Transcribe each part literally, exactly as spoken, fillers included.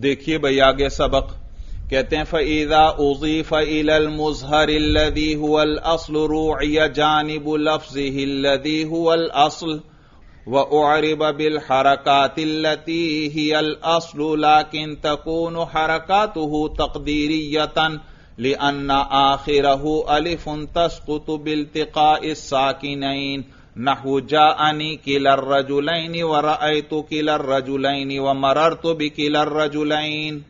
देखिए भाई आगे सबक कहते हैं फ़इज़ा उज़ीफ़ इलल मुज़हरिल लज़ी हुवल अस्ल रूइया जानिबु लफ़्ज़िहिल लज़ी हुवल अस्ल व उअरिब बिल हरकातिल लती हियल अस्ल लाकिन तकूनु हरकातुहु तक़दीरियतन लिअन्ना आखिरहु अलिफ़ुन तस्क़ुतु बिल्तिक़ाइस साकिनैन नहु जाअनी किलर रजुलैनि व रअयतु किलर रजुलैनि व मररतु बिकिलर रजुलैन।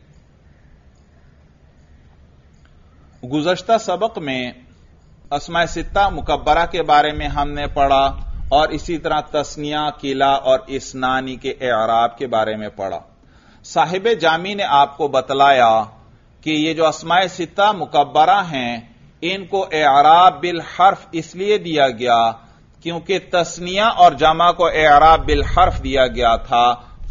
गुज़श्ता सबक में अस्मा सित्ता मुकब्बरा के बारे में हमने पढ़ा और इसी तरह तस्निया किला और इस्नानी के एराब के बारे में पढ़ा। साहिब जामी ने आपको बतलाया कि ये जो अस्मा सित्ता मुकब्बरा हैं इनको एराब बिल हर्फ इसलिए दिया गया क्योंकि तस्निया और जमा को एराब बिल हर्फ दिया गया था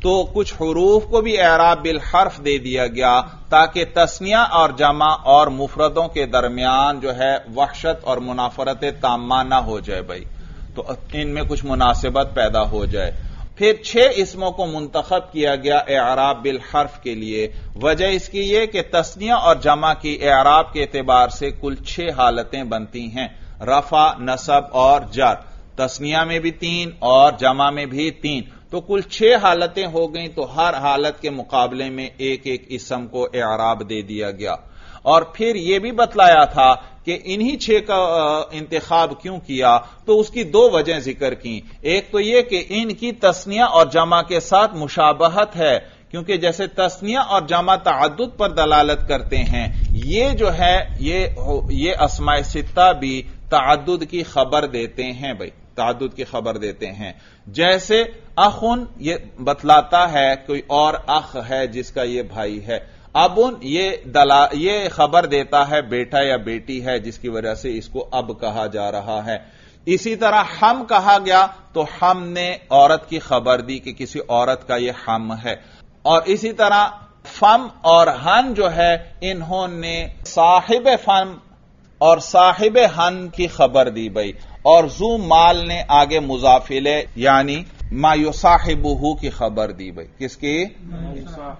तो कुछ हुरूफ को भी एराब बिल हर्फ दे दिया गया ताकि तस्निया और जमा और मुफरदों के दरमियान जो है वहशत और मुनाफरत ताम्मा ना हो जाए भाई, तो इनमें कुछ मुनासिबत पैदा हो जाए। फिर छह इसमों को मुंतखब किया गया एराब बिल हर्फ के लिए। वजह इसकी यह कि तस्निया और जमा की एराब के एतबार से कुल छह हालतें बनती हैं, रफा, नसब और जर। तस्निया में भी तीन और जमा में भी तीन, तो कुल छह हालतें हो गई। तो हर हालत के मुकाबले में एक एक इसम को एराब दे दिया गया। और फिर यह भी बतलाया था कि इन्हीं छह का इंतखाब क्यों किया, तो उसकी दो वजह जिक्र की। एक तो यह कि इनकी तस्निया और जमा के साथ मुशाबहत है, क्योंकि जैसे तस्निया और जमा तअद्दुद पर दलालत करते हैं, ये जो है ये ये अस्माए सित्ता भी तअद्दुद की खबर देते हैं भाई, तादुद की खबर देते हैं। जैसे अखुन ये बतलाता है कोई और अख है जिसका ये भाई है, अबुन ये दला ये खबर देता है बेटा या बेटी है जिसकी वजह से इसको अब कहा जा रहा है। इसी तरह हम कहा गया तो हम ने औरत की खबर दी कि किसी औरत का ये हम है। और इसी तरह फम और हन जो है इन्होंने साहिब फम और साहिब हन की खबर दी भाई। और जू माल ने आगे मुजाफिले यानी मायो साहिबुहू की खबर दी भाई, किसकी?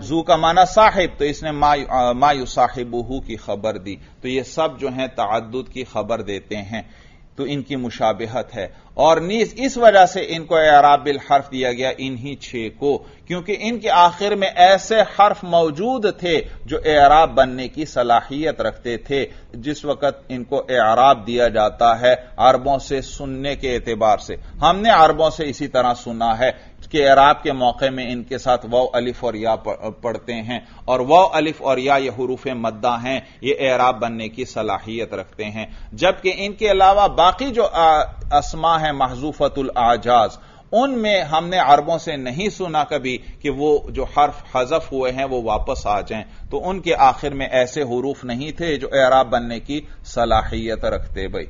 जू का माना साहिब, तो इसने मायो मायो साहिबुहू की खबर दी। तो ये सब जो हैं तअद्दुद की खबर देते हैं, तो इनकी मुशाबहत है। और नीज इस वजह से इनको एराब बिल हर्फ दिया गया, इन्हीं छह को, क्योंकि इनके आखिर में ऐसे हर्फ मौजूद थे जो एराब बनने की सलाहियत रखते थे। जिस वक्त इनको एराब दिया जाता है अरबों से सुनने के एतबार से, हमने अरबों से इसी तरह सुना है कि एराब के मौके में इनके साथ वाव अलिफ और या पढ़ते हैं, और वाव अलिफ और या ये हुरूफ मद्दा हैं, ये एराब बनने की सलाहियत रखते हैं। जबकि इनके अलावा बाकी जो अस्मा है महजूफतुल आजाज, उनमें हमने अरबों से नहीं सुना कभी कि वो जो हर्फ हजफ हुए हैं वो वापस आ जाएं, तो उनके आखिर में ऐसे हुरूफ नहीं थे जो एराब बनने की सलाहियत रखते भाई।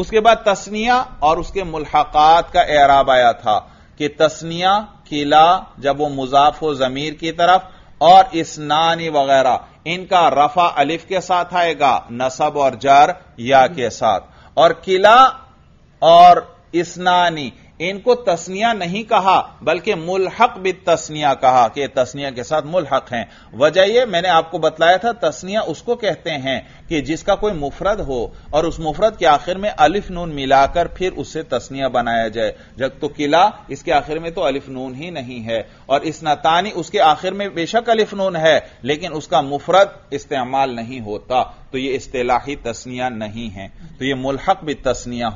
उसके बाद तस्निया और उसके मुल्हकात का एराब आया था कि तस्निया किला जब वो मुजाफ हो जमीर की तरफ, और इस्नानी वगैरह इनका रफा अलिफ के साथ आएगा, नसब और जार या के साथ। और किला और इस्नानी इनको तस्निया नहीं कहा बल्कि मुल्हक भी तस्निया कहा कि तस्निया के साथ मुल्हक हैं। वजह यह मैंने आपको बतलाया था, तस्निया उसको कहते हैं कि जिसका कोई मुफरद हो और उस मुफरद के आखिर में अलिफ नून मिलाकर फिर उससे तस्निया बनाया जाए। जब तो किला इसके आखिर में तो अलिफ नून ही नहीं है, और इस्नातानी उसके आखिर में बेशक अलिफ नून है लेकिन उसका मुफरद इस्तेमाल नहीं होता, तो ये इस्तिलाही तस्निया नहीं है, तो ये मुल्हक भी तस्निया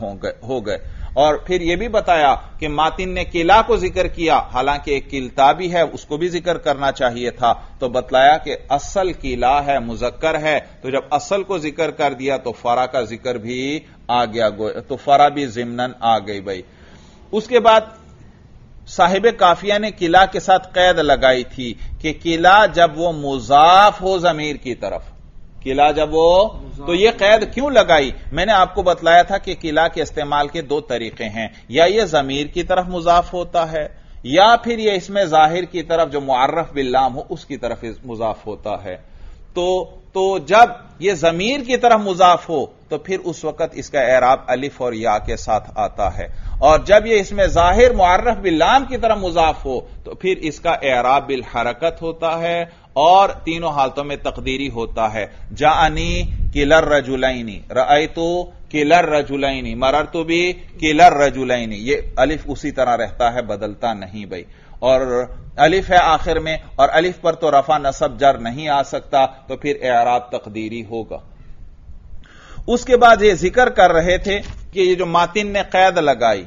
हो गए। और फिर यह भी बताया कि मातिन ने किला को जिक्र किया, हालांकि एक किलता भी है उसको भी जिक्र करना चाहिए था, तो बतलाया कि असल किला है मुजक्कर है, तो जब असल को जिक्र कर दिया तो फरा का जिक्र भी आ गया, तो फरा भी जिमनन आ गई भाई। उसके बाद साहिब काफिया ने किला के साथ कैद लगाई थी कि किला जब वो मुजाफ हो जमीर की तरफ, किला जब वो, तो यह कैद क्यों लगाई? मैंने आपको बतलाया था कि किला के इस्तेमाल के दो तरीके हैं, या यह जमीर की तरफ मुजाफ होता है या फिर यह इसमें जाहिर की तरफ जो मुअर्रफ बिल्लाम हो उसकी तरफ मुजाफ होता है। तो तो जब यह जमीर की तरफ मुजाफ हो तो फिर उस वक्त इसका एराब अलिफ और या के साथ आता है, और जब यह इसमें जाहिर मुअर्रफ बिल लाम की तरफ मुजाफ हो तो फिर इसका एराब बिल हरकत होता है और तीनों हालतों में तकदीरी होता है। जानी किलर रजुलैनी, रअयतु किलर रजुलैनी, मररतु भी किलर रजुलैनी, ये अलिफ उसी तरह रहता है, बदलता नहीं भाई। और अलिफ है आखिर में, और अलिफ पर तो रफा नसब जर नहीं आ सकता, तो फिर एराब तकदीरी होगा। उसके बाद ये जिक्र कर रहे थे कि ये जो मातिन ने कैद लगाई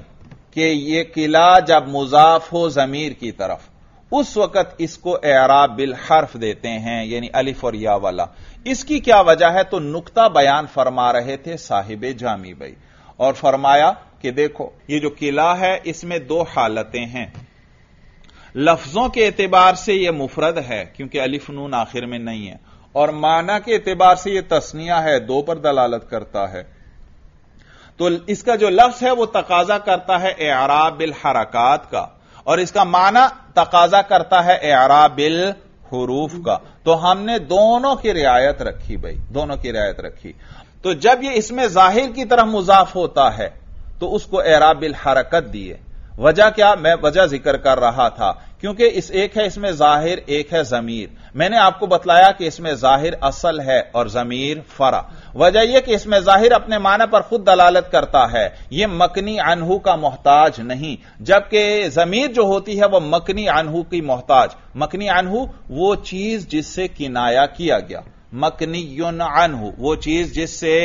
कि ये किला जब मुजाफ हो जमीर की तरफ, उस वक्त इसको एराब बिल हर्फ देते हैं, यानी अलिफ और या वाला। इसकी क्या वजह है? तो नुक्ता बयान फरमा रहे थे साहिबे जामी भाई, और फरमाया कि देखो ये जो किला है इसमें दो हालतें हैं। लफ्जों के एतबार से यह मुफरद है क्योंकि अलिफ नून आखिर में नहीं है, और माना के एतबार से यह तस्निया है, दो पर दलालत करता है। तो इसका जो लफ्ज है वह तकाजा करता है एराब बिल हरकत का, और इसका माना तकाजा करता है एराब बिल हुरूफ का। तो हमने दोनों की रियायत रखी भाई, दोनों की रियायत रखी। तो जब यह इसमें जाहिर की तरफ मुजाफ होता है तो उसको एराब बिल हरकत दिए। वजह क्या? मैं वजह जिक्र कर रहा था, क्योंकि इस एक है इसमें जाहिर, एक है जमीर। मैंने आपको बतलाया कि इसमें जाहिर असल है और जमीर फरा। वजह यह कि इसमें जाहिर अपने माना पर खुद दलालत करता है, यह मकनी अनहू का मोहताज नहीं, जबकि जमीर जो होती है वह मकनी अनहू की मोहताज। मकनी अनहू वो चीज जिससे किनाया किया गया, मकनी युन अनहू वो चीज जिससे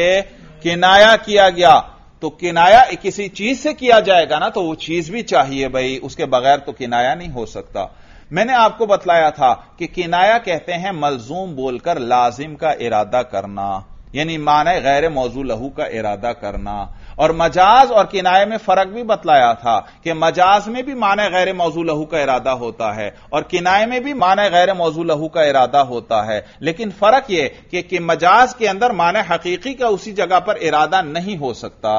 किनाया किया गया। तो किनाया किसी चीज से किया जाएगा ना, तो वो चीज भी चाहिए भाई, उसके बगैर तो किनाया नहीं हो सकता। मैंने आपको बतलाया था कि किनाया कहते हैं मलजूम बोलकर लाजिम का इरादा करना, यानी माने गैर मौजू लहू का इरादा करना। और मजाज और किनाया में फर्क भी बतलाया था कि मजाज में भी माने गैर मौजू लहू का इरादा होता है, और किनाया में भी माने गैर मौजू लहू का इरादा होता है। लेकिन फर्क यह कि, कि मजाज के अंदर माने हकीकी का उसी जगह पर इरादा नहीं हो सकता,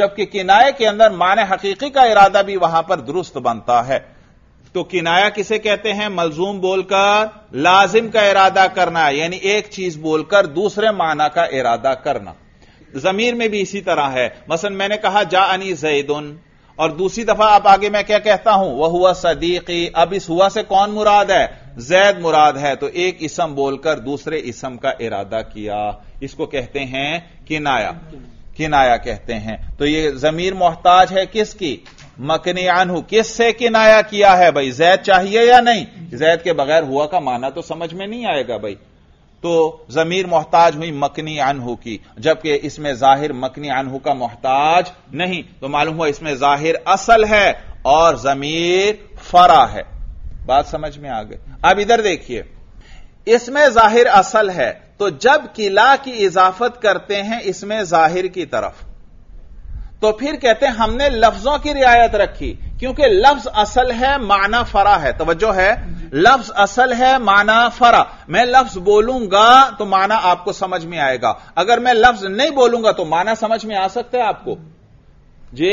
जबकि किनाये के अंदर माने हकीकी का इरादा भी वहां पर दुरुस्त बनता है। तो किनाया किसे कहते हैं? मलजूम बोलकर लाजिम का इरादा करना, यानी एक चीज बोलकर दूसरे माना का इरादा करना। जमीर में भी इसी तरह है। मसलन मैंने कहा जाअनी ज़ैदुन, और दूसरी दफा आप आगे मैं क्या कहता हूं? वह हुआ सदीकी। अब इस हुआ से कौन मुराद है? जैद मुराद है। तो एक इसम बोलकर दूसरे इसम का इरादा किया, इसको कहते हैं किनाया, किनाया कहते हैं। तो ये जमीर मोहताज है किसकी? मकनी अनहू। किससे किनाया किया है भाई? जैद चाहिए या नहीं? जैद के बगैर हुआ का माना तो समझ में नहीं आएगा भाई। तो जमीर मोहताज हुई मकनी अनहू की, जबकि इसमें जाहिर मकनी अनहू का मोहताज नहीं। तो मालूम हुआ इसमें जाहिर असल है और जमीर फरा है। बात समझ में आ गई। अब इधर देखिए, इसमें जाहिर असल है, तो जब किला की इजाफत करते हैं इसमें जाहिर की तरफ, तो फिर कहते हैं हमने लफ्जों की रियायत रखी, क्योंकि लफ्ज असल है माना फरा है। तवज्जो है, लफ्ज असल है माना फरा। मैं लफ्ज बोलूंगा तो माना आपको समझ में आएगा, अगर मैं लफ्ज नहीं बोलूंगा तो माना समझ में आ सकता है आपको जी?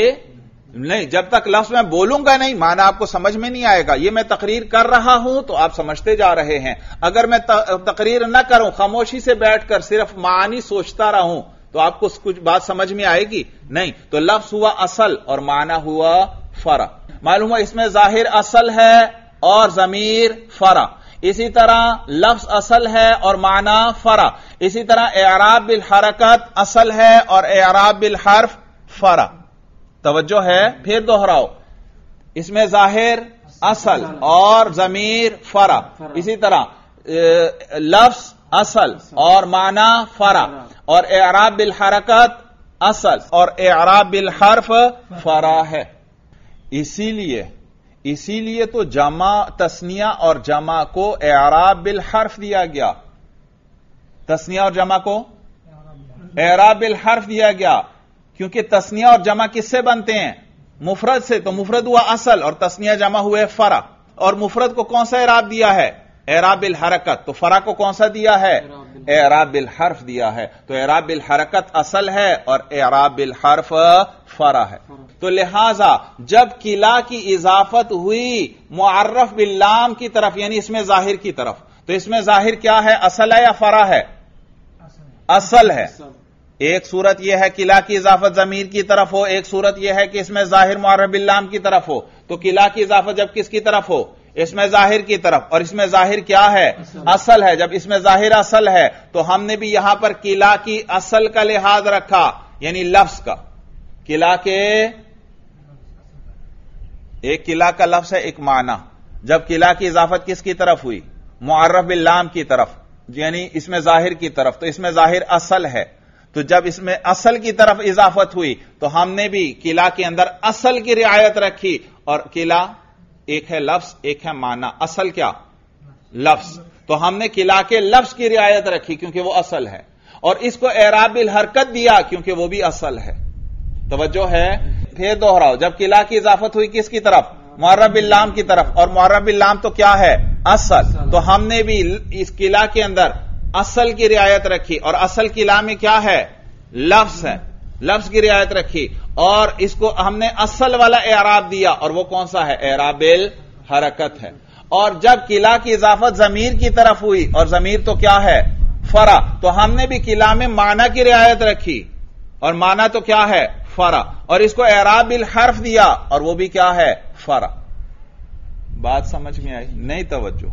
नहीं, जब तक लफ्ज मैं बोलूंगा नहीं माना आपको समझ में नहीं आएगा। यह मैं तकरीर कर रहा हूं तो आप समझते जा रहे हैं। अगर मैं तकरीर ना करूं, खामोशी से बैठकर सिर्फ मानी सोचता रहूं तो आपको कुछ बात समझ में आएगी नहीं। तो लफ्ज हुआ असल और माना हुआ फरा। मालूम हुआ इसमें जाहिर असल है और जमीर फरा। इसी तरह लफ्ज असल है और माना फरा। इसी तरह एराब बिल हरकत असल है और एराब बिल हर्फ फरा। तवज्जो है, फिर दोहराओ, इसमें जाहिर असल और जमीर फरा। इसी तरह लफ्ज असल और माना फरा, और एराब बिल हरकत असल और एराब बिल हर्फ फरा है। इसीलिए इसीलिए तो जमा तस्निया और जमा को एराब बिल हर्फ दिया गया, तस्निया और जमा को एराब बिल हर्फ दिया गया, क्योंकि तस्निया और जमा किससे बनते हैं? मुफरद से। तो मुफरद हुआ असल और तस्निया जमा हुए फरा, और मुफरद को कौन सा एराब दिया है? एराब बिल हरकत। तो फरा को कौन सा दिया है? एराब बिल हर्फ दिया है। तो एराब बिल हरकत असल है और एराब बिल हर्फ फरा है। तो लिहाजा जब किला की इजाफत हुई मुअर्रफ बिल लाम की तरफ, यानी इसमें जाहिर की तरफ, तो इसमें जाहिर क्या है? असल है या फरा है? असल है। एक सूरत यह है किला की इजाफत जमीर की तरफ हो, एक सूरत यह है कि इसमें जाहिर मुअर्रब बिल्लाम की तरफ हो। तो किला की इजाफत जब किसकी तरफ हो, इसमें जाहिर की तरफ, और इसमें जाहिर क्या है, असल है। जब इसमें जाहिर असल है तो हमने भी यहां पर किला की असल का लिहाज रखा, यानी लफ्ज का। किला के एक किला का लफ्ज है एक माना, जब किला की इजाफत किसकी तरफ हुई, मुअर्रब बिल्लाम की तरफ, यानी इसमें जाहिर की तरफ, तो इसमें जाहिर असल है। तो जब इसमें असल की तरफ इजाफत हुई तो हमने भी किला के अंदर असल की रियायत रखी। और किला एक है लफ्ज, एक है माना, असल क्या, लफ्ज। तो हमने किला के लफ्ज की रियायत रखी क्योंकि वो असल है, और इसको एराब बिल हरकत दिया क्योंकि वो भी असल है। तवज्जो है, फिर दोहराओ। जब किला की इजाफत हुई किसकी तरफ, मुअर्रब बिल्लाम की तरफ, और मुअर्रब बिल्लाम तो क्या है, असल। तो हमने भी इस किला के अंदर असल की रियायत रखी, और असल किला में क्या है, लफ्ज है, लफ्ज की रियायत रखी, और इसको हमने असल वाला एराब दिया, और वो कौन सा है, एराबिल हरकत है। और जब किला की इजाफत जमीर की तरफ हुई, और जमीर तो क्या है, फरा, तो हमने भी किला में माना की रियायत रखी, और माना तो क्या है, फरा, और इसको एराबिल हर्फ दिया, और वो भी क्या है, फरा। बात समझ में आई नहीं? तवज्जो,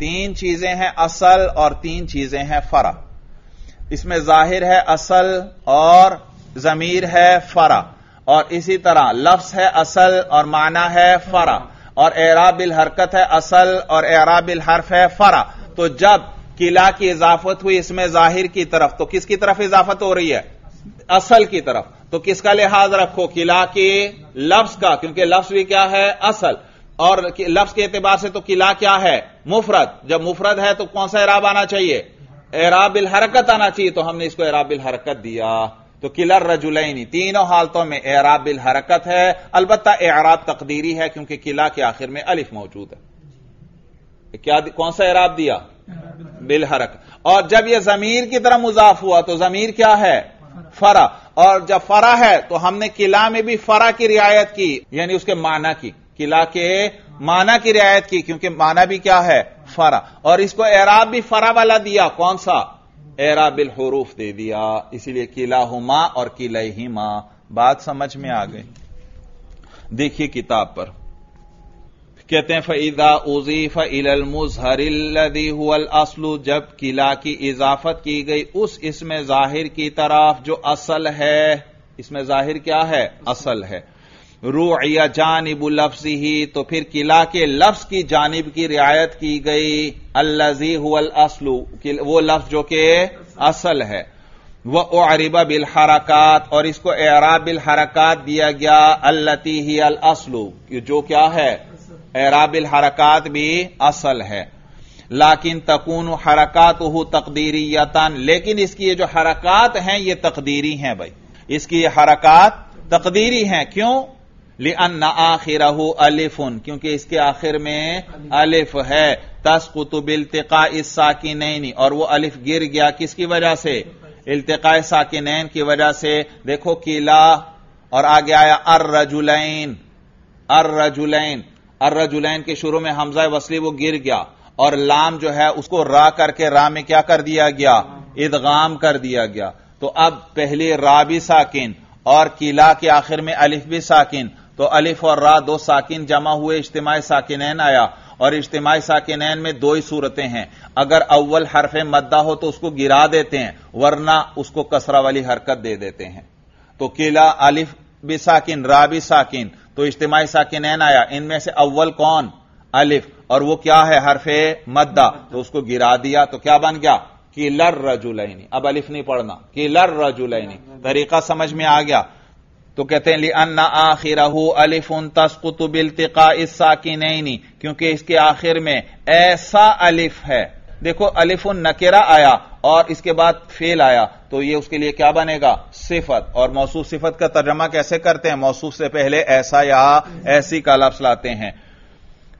तीन चीजें हैं असल और तीन चीजें हैं फरा। इसमें जाहिर है असल और जमीर है फरा, और इसी तरह लफ्ज है असल और माना है फरा, और एराबिल हरकत है असल और एराबिल हर्फ है फरा। तो जब किला की इजाफत हुई इसमें जाहिर की तरफ, तो किसकी तरफ इजाफत हो रही है, असल की तरफ। तो किसका लिहाज रखो, किला के लफ्ज का, क्योंकि लफ्ज भी क्या है, असल, और लफ्ज के एतबार से तो किला क्या है, मुफरद। जब मुफरद है तो कौन सा एराब आना चाहिए, एराबिल हरकत आना चाहिए, तो हमने इसको एराबिल हरकत दिया। तो किला रजुलैनी तीनों हालतों में एराबिल हरकत है, अलबत्ता एराब तकदीरी है क्योंकि किला के आखिर में अलिफ मौजूद है। क्या कौन सा एराब दिया, बिल हरकत। और जब यह जमीर की तरह मुजाफ हुआ तो जमीर क्या है, फरा, और जब फरा है तो हमने किला में भी फरा की रियायत की, यानी उसके माना की, किला के माना की रियायत की क्योंकि माना भी क्या है, फरा, और इसको एराब भी फरा वाला दिया, कौन सा, एराबिल हुरूफ दे दिया। इसीलिए किला हुमा और किलैहिमा। बात समझ में आ गई। देखिए किताब पर कहते हैं, फइदा उजीफ इलल मुज़हरिल लदी हुवल अस्लु, जब किला की इजाफत की गई उस इसमें जाहिर की तरफ जो असल है। इसमें जाहिर क्या है, असल है। रूइया जानिब लफ्ज़िही, तो फिर किला के लफ्ज की जानिब की रियायत की गई, अल्लज़ी हुवल अस्लु, वो लफ्ज जो के असल है। व उअरिबा बिल हरकात, और इसको एराब बिल हरकात दिया गया, अल्लती ही अल अस्लु, जो क्या है, एराब बिल हरकात भी असल है। लाकिन तकूनु हरकातुहु तकदीरियतन, लेकिन इसकी ये जो हरकात हैं ये तकदीरी हैं भाई, इसकी हरकात तकदीरी हैं। क्यों, लिअन्ना आखिरहु अलिफुन, क्योंकि इसके आखिर में अलिफ है। तस्कुतु बिल्तिका इस साकिनैन, और वो अलिफ गिर गया किसकी वजह से, इल्तिका साकिनैन की वजह से। देखो किला, और आगे आया अर्रजुलैन, अर्रजुलैन, अर्रजुलैन के शुरू में हमजा वसली वो गिर गया, और लाम जो है उसको रा करके रा में क्या कर दिया गया, इदगाम कर दिया गया। तो अब पहले रा भी साकिन और किला के आखिर में अलिफ भी साकिन, तो अलिफ और रा दो साकिन जमा हुए, इज्तिमाई साकिनैन आया। और इज्तिमाई साकिनैन में दो ही सूरतें हैं, अगर अव्वल हर्फ मद्दा हो तो उसको गिरा देते हैं, वरना उसको कसरा वाली हरकत दे देते हैं। तो किला अलिफ भी साकिन, रा भी साकिन, तो इज्तिमाई साकिनैन आया। इनमें से अव्वल कौन, अलिफ, और वो क्या है, हर्फ मद्दा, तो उसको गिरा दिया, तो क्या बन गया, किलर रजुलैनी। अब अलिफ नहीं पढ़ना, किलर रजुलैनी। तरीका समझ में आ गया। तो कहते हैं लिअन्ना आखिरहु अलिफुन तस्कुतु बिल्तिकाइ साकिनैनी, क्योंकि इसके आखिर में ऐसा अलिफ है। देखो अलिफुन नकेरा आया और इसके बाद फेल आया, तो ये उसके लिए क्या बनेगा, सिफत। और मौसूफ सिफत का तर्जमा कैसे करते हैं, मौसूफ से पहले ऐसा या ऐसी का लफ्ज़ लाते हैं।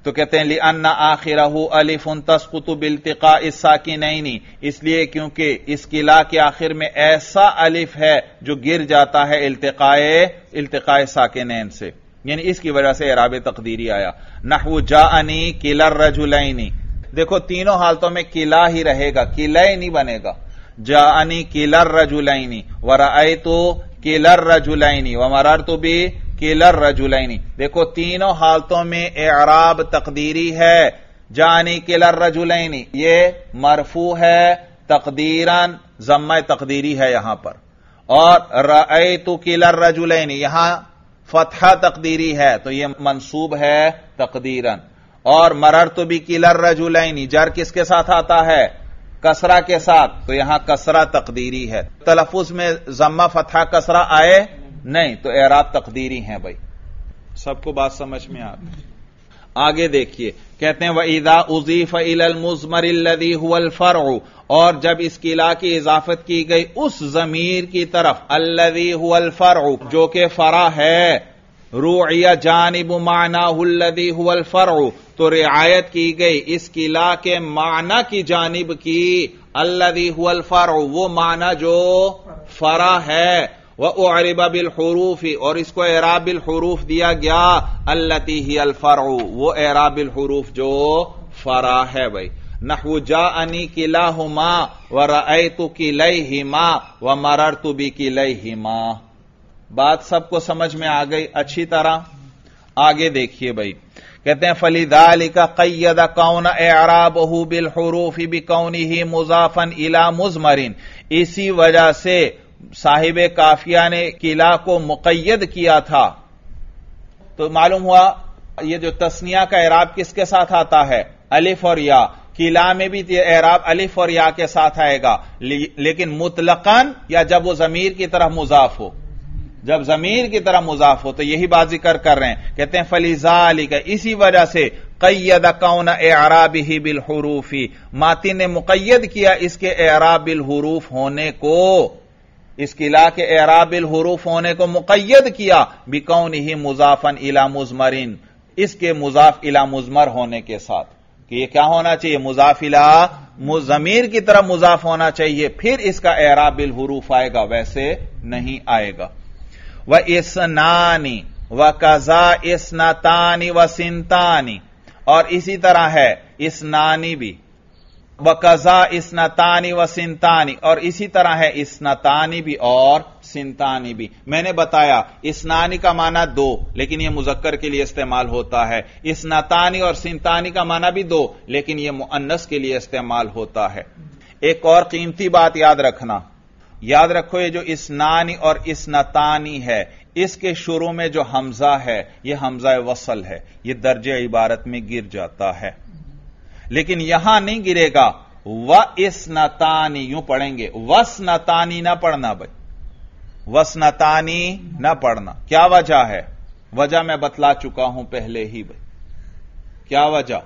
तो कहते हैं लिअन्ना आखिरहु अलिफुन तस्कुतु बिल्तिकाइ साकिनैनी, इसलिए क्योंकि इस किला के आखिर में ऐसा अलिफ है जो गिर जाता है इल्तिकाए इल्तिकाए साकिनैन से, यानी इसकी वजह से एराब तकदीरी आया। नहवु जाअनी किलर रजुलैनी, देखो तीनों हालतों में किला ही रहेगा, किला ही नहीं बनेगा। जानी किलर रजुलाइनी वराए तो किलर रजुलाइनी व मरार तो भी किलर रजुलाइनी। देखो तीनों हालतों में एराब तकदीरी है। जानी किलर रजुलाइनी ये मरफू है तकदीरन, जम्मा तकदीरी है यहां पर। और राए तो किलर रजुलाइनी यहां फतहा तकदीरी है तो यह मंसूब है तकदीरन। और मरर तो भी किलर रजुलाइनी जर किसके साथ आता है? कसरा के साथ, तो यहां कसरा तकदीरी है। तलफुज में जम्मा फतहा कसरा आए नहीं तो एराब तकदीरी है। भाई सबको बात समझ में आ गई। आगे देखिए कहते हैं वईदा उजीफ इलल मुजमर अल्लज़ी हुवल फर्उ, और जब इस किला की इजाफत की गई उस जमीर की तरफ अल्लज़ी हुवल फर्उ जो के फरा है, रूइया जानिब मानाहु अल्लज़ी हुवल फर्उ, तो रिआयत की गई इस किला के माना की जानिब की अल्लज़ी हुवल फर्उ वो माना जो फरा है। वह अरिबा बिल हुरूफी और इसको एराब बिल हुरूफ दिया गया अल्लती ही अल फरउ वो एराब बिल हुरूफ जो फरा है। भाई नहु जाअनी किलाहुमा व रअयतु किलैहिमा व मररतु बि किलैहिमा। बात सबको समझ में आ गई अच्छी तरह। आगे देखिए भाई कहते हैं फलिदालिका क़य्यद कौन एराबहु बिल हुरूफी बि कौनिही मुज़ाफ़न इला मुज़मरिन, इसी वजह से साहिबे काफिया ने किला को मुक़य्यद किया था। तो मालूम हुआ यह जो तस्निया का एराब किसके साथ आता है? अलिफ और या। किला में भी एराब अलिफ और या के साथ आएगा, लेकिन मुतलकन या जब वो जमीर की तरफ मुजाफ हो, जब जमीर की तरफ मुजाफ हो। तो यही बात जिक्र कर रहे हैं। कहते हैं फलिज़ालिका इसी वजह से क़य्यद कौन एराबिही बिल हुरूफी, माती ने मुक़य्यद किया इसके एराब बिल हुरूफ होने को, इस किला के एराबिल हुरूफ होने को मुक़य्यद किया बिकौनिही मुज़ाफ़न इला मुज़मरिन, इसके मुज़ाफ़ इला मुज़मर होने के साथ कि यह क्या होना चाहिए? मुज़ाफ़ इला ज़मीर की तरफ मुज़ाफ़ होना चाहिए, फिर इसका एराबिल हुरूफ आएगा, वैसे नहीं आएगा। व इसनानी व कज़ा इसनतानी व सिंतानी, और इसी तरह है इसनानी भी, वकज़ा इसनतानी व सिंतानी, और इसी तरह है इसनतानी भी और सिंतानी भी। मैंने बताया इसनानी का माना दो, लेकिन यह मुज़क्कर के लिए इस्तेमाल होता है। इसनतानी और सिंतानी का माना भी दो, लेकिन यह मुअन्नस के लिए इस्तेमाल होता है। एक और कीमती बात याद रखना, याद रखो ये जो इसनानी और इसनतानी है इसके शुरू में जो हमजा है यह हमजा वसल है, यह दर्जे इबारत में गिर जाता है, लेकिन यहां नहीं गिरेगा। व इसनतानी यूं पढ़ेंगे, वसनतानी ना पढ़ना भाई, वसनतानी ना पढ़ना। क्या वजह है? वजह मैं बतला चुका हूं पहले ही भाई। क्या वजह?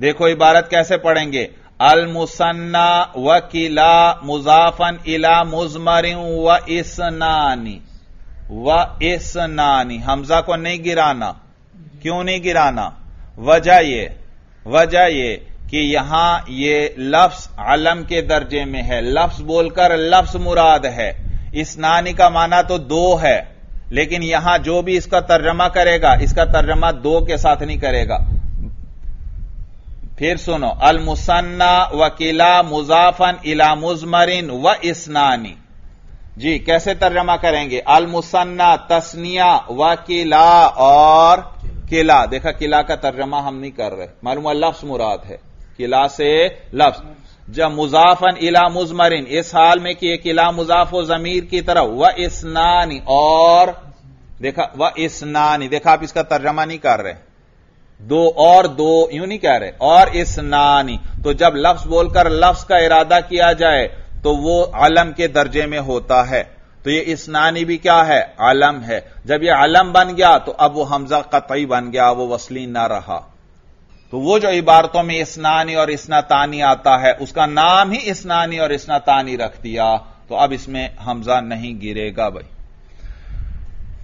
देखो इबारत कैसे पढ़ेंगे, अल मुसन्ना व किला मुज़ाफ़न इला मुज़मरिन व इसनानी व इसनानी, हमजा को नहीं गिराना। क्यों नहीं गिराना? वजह यह वजह यह कि यहां यह लफ्ज अलम के दर्जे में है, लफ्ज बोलकर लफ्ज मुराद है। इसनानी का माना तो दो है, लेकिन यहां जो भी इसका तर्जमा करेगा इसका तर्जमा दो के साथ नहीं करेगा। फिर सुनो, अल मुसन्ना व किला मुज़ाफ़न इला मुज़मरिन व इसनानी। जी कैसे तर्जमा करेंगे? अल मुसन्ना तस्निया व किला और किला। देखा किला का तर्जमा हम नहीं कर रहे, मालूम लफ्ज मुराद है, किला से लफ्ज। जब मुज़ाफ़न इला मुज़मरिन इस हाल में कि किला मुज़ाफ़ हो ज़मीर की तरफ, व इसनानी और देखा व इसनानी, देखा आप इसका तर्जमा नहीं कर रहे, दो और दो यूं नहीं कह रहे, और इसनानी। तो जब लफ्ज बोलकर लफ्ज का इरादा किया जाए तो वो अलम के दर्जे में होता है। तो ये इसनानी भी क्या है? आलम है। जब ये आलम बन गया तो अब वो हमजा कतई बन गया, वो वसली ना रहा। तो वो जो इबारतों में इसनानी और इसनतानी आता है उसका नाम ही इसनानी और इसनतानी रख दिया, तो अब इसमें हमजा नहीं गिरेगा भाई।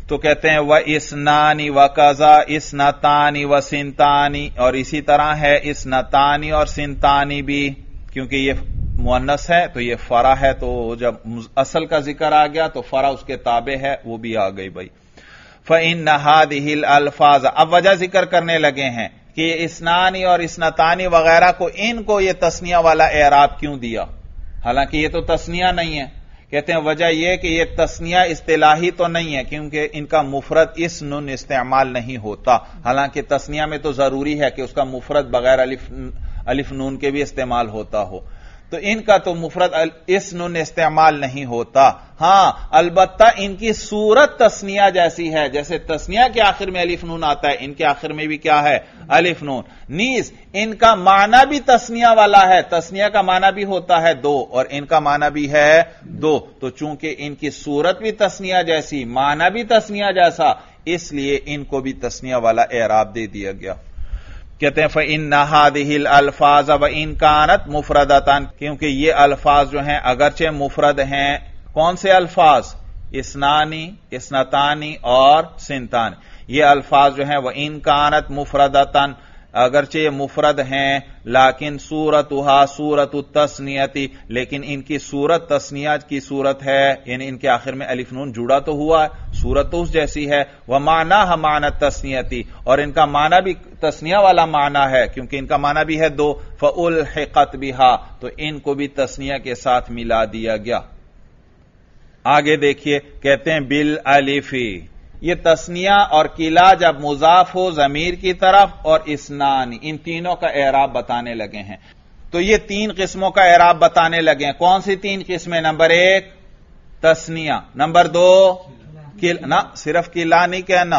तो कहते हैं व इसनानी व कज़ा इसनतानी व सिंतानी, और इसी तरह है इसनतानी और सिंतानी भी, क्योंकि ये मुअन्नस है तो ये फरा है, तो जब असल का जिक्र आ गया तो फरा उसके ताबे है, वो भी आ गई भाई। फ़इन्न हादिहिल अल्फाज़, अब वजह जिक्र करने लगे हैं कि इसनानी और इसनतानी वगैरह को, इनको ये तस्निया वाला एराब क्यों दिया? हालांकि ये तो तस्निया नहीं है। कहते हैं वजह यह कि यह तस्निया इस्तिलाही तो नहीं है क्योंकि इनका मुफरत इस नुन इस्तेमाल नहीं होता, हालांकि तस्निया में तो जरूरी है कि उसका मुफरत बगैर अलिफ अलिफ नून के भी इस्तेमाल होता हो, तो इनका तो मुफरत इस नुन इस्तेमाल नहीं होता। हां अलबत्ता इनकी सूरत तस्निया जैसी है, जैसे तस्निया के आखिर में अलिफ नून आता है, इनके आखिर में भी क्या है अलिफ नून। नीज इनका माना भी तस्निया वाला है, तस्निया का माना भी होता है दो और इनका माना भी है दो, तो चूंकि इनकी सूरत भी तस्निया जैसी माना भी तस्निया जैसा इसलिए इनको भी तस्निया वाला एराब दे दिया गया। कहते हैं फ़इन्ना हादिहिल अल्फाज़ व इन कानत मुफ़रदतन, क्योंकि ये अल्फाज जो हैं अगरचे मुफ़रद हैं। कौन से अल्फाज? इस्नानी, इस्नतानी और सिनतानी। ये अल्फाज जो हैं व इन कानत मुफ़रदतन अगरचे मुफ़रद हैं, लाकिन सूरतुहा सूरतु तस्नियती, लेकिन इनकी सूरत तस्निया की सूरत है, यानी इनके आखिर में अलिफ नून जुड़ा तो हुआ, सूरत तो उस जैसी है। वह माना है माना तस्नियती और इनका माना भी तस्निया वाला माना है क्योंकि इनका माना भी है दो। फ़उल्हिक़त बिहा, तो इनको भी तस्निया के साथ मिला दिया गया। आगे देखिए, कहते हैं बिल अलिफी, ये तस्निया और किला जब मुजाफ हो जमीर की तरफ और इस्नान, इन तीनों का एराब बताने लगे हैं। तो ये तीन किस्मों का एराब बताने लगे हैं। कौन सी तीन किस्में? नंबर एक तस्निया, नंबर दो किला, ना सिर्फ किला नहीं कहना,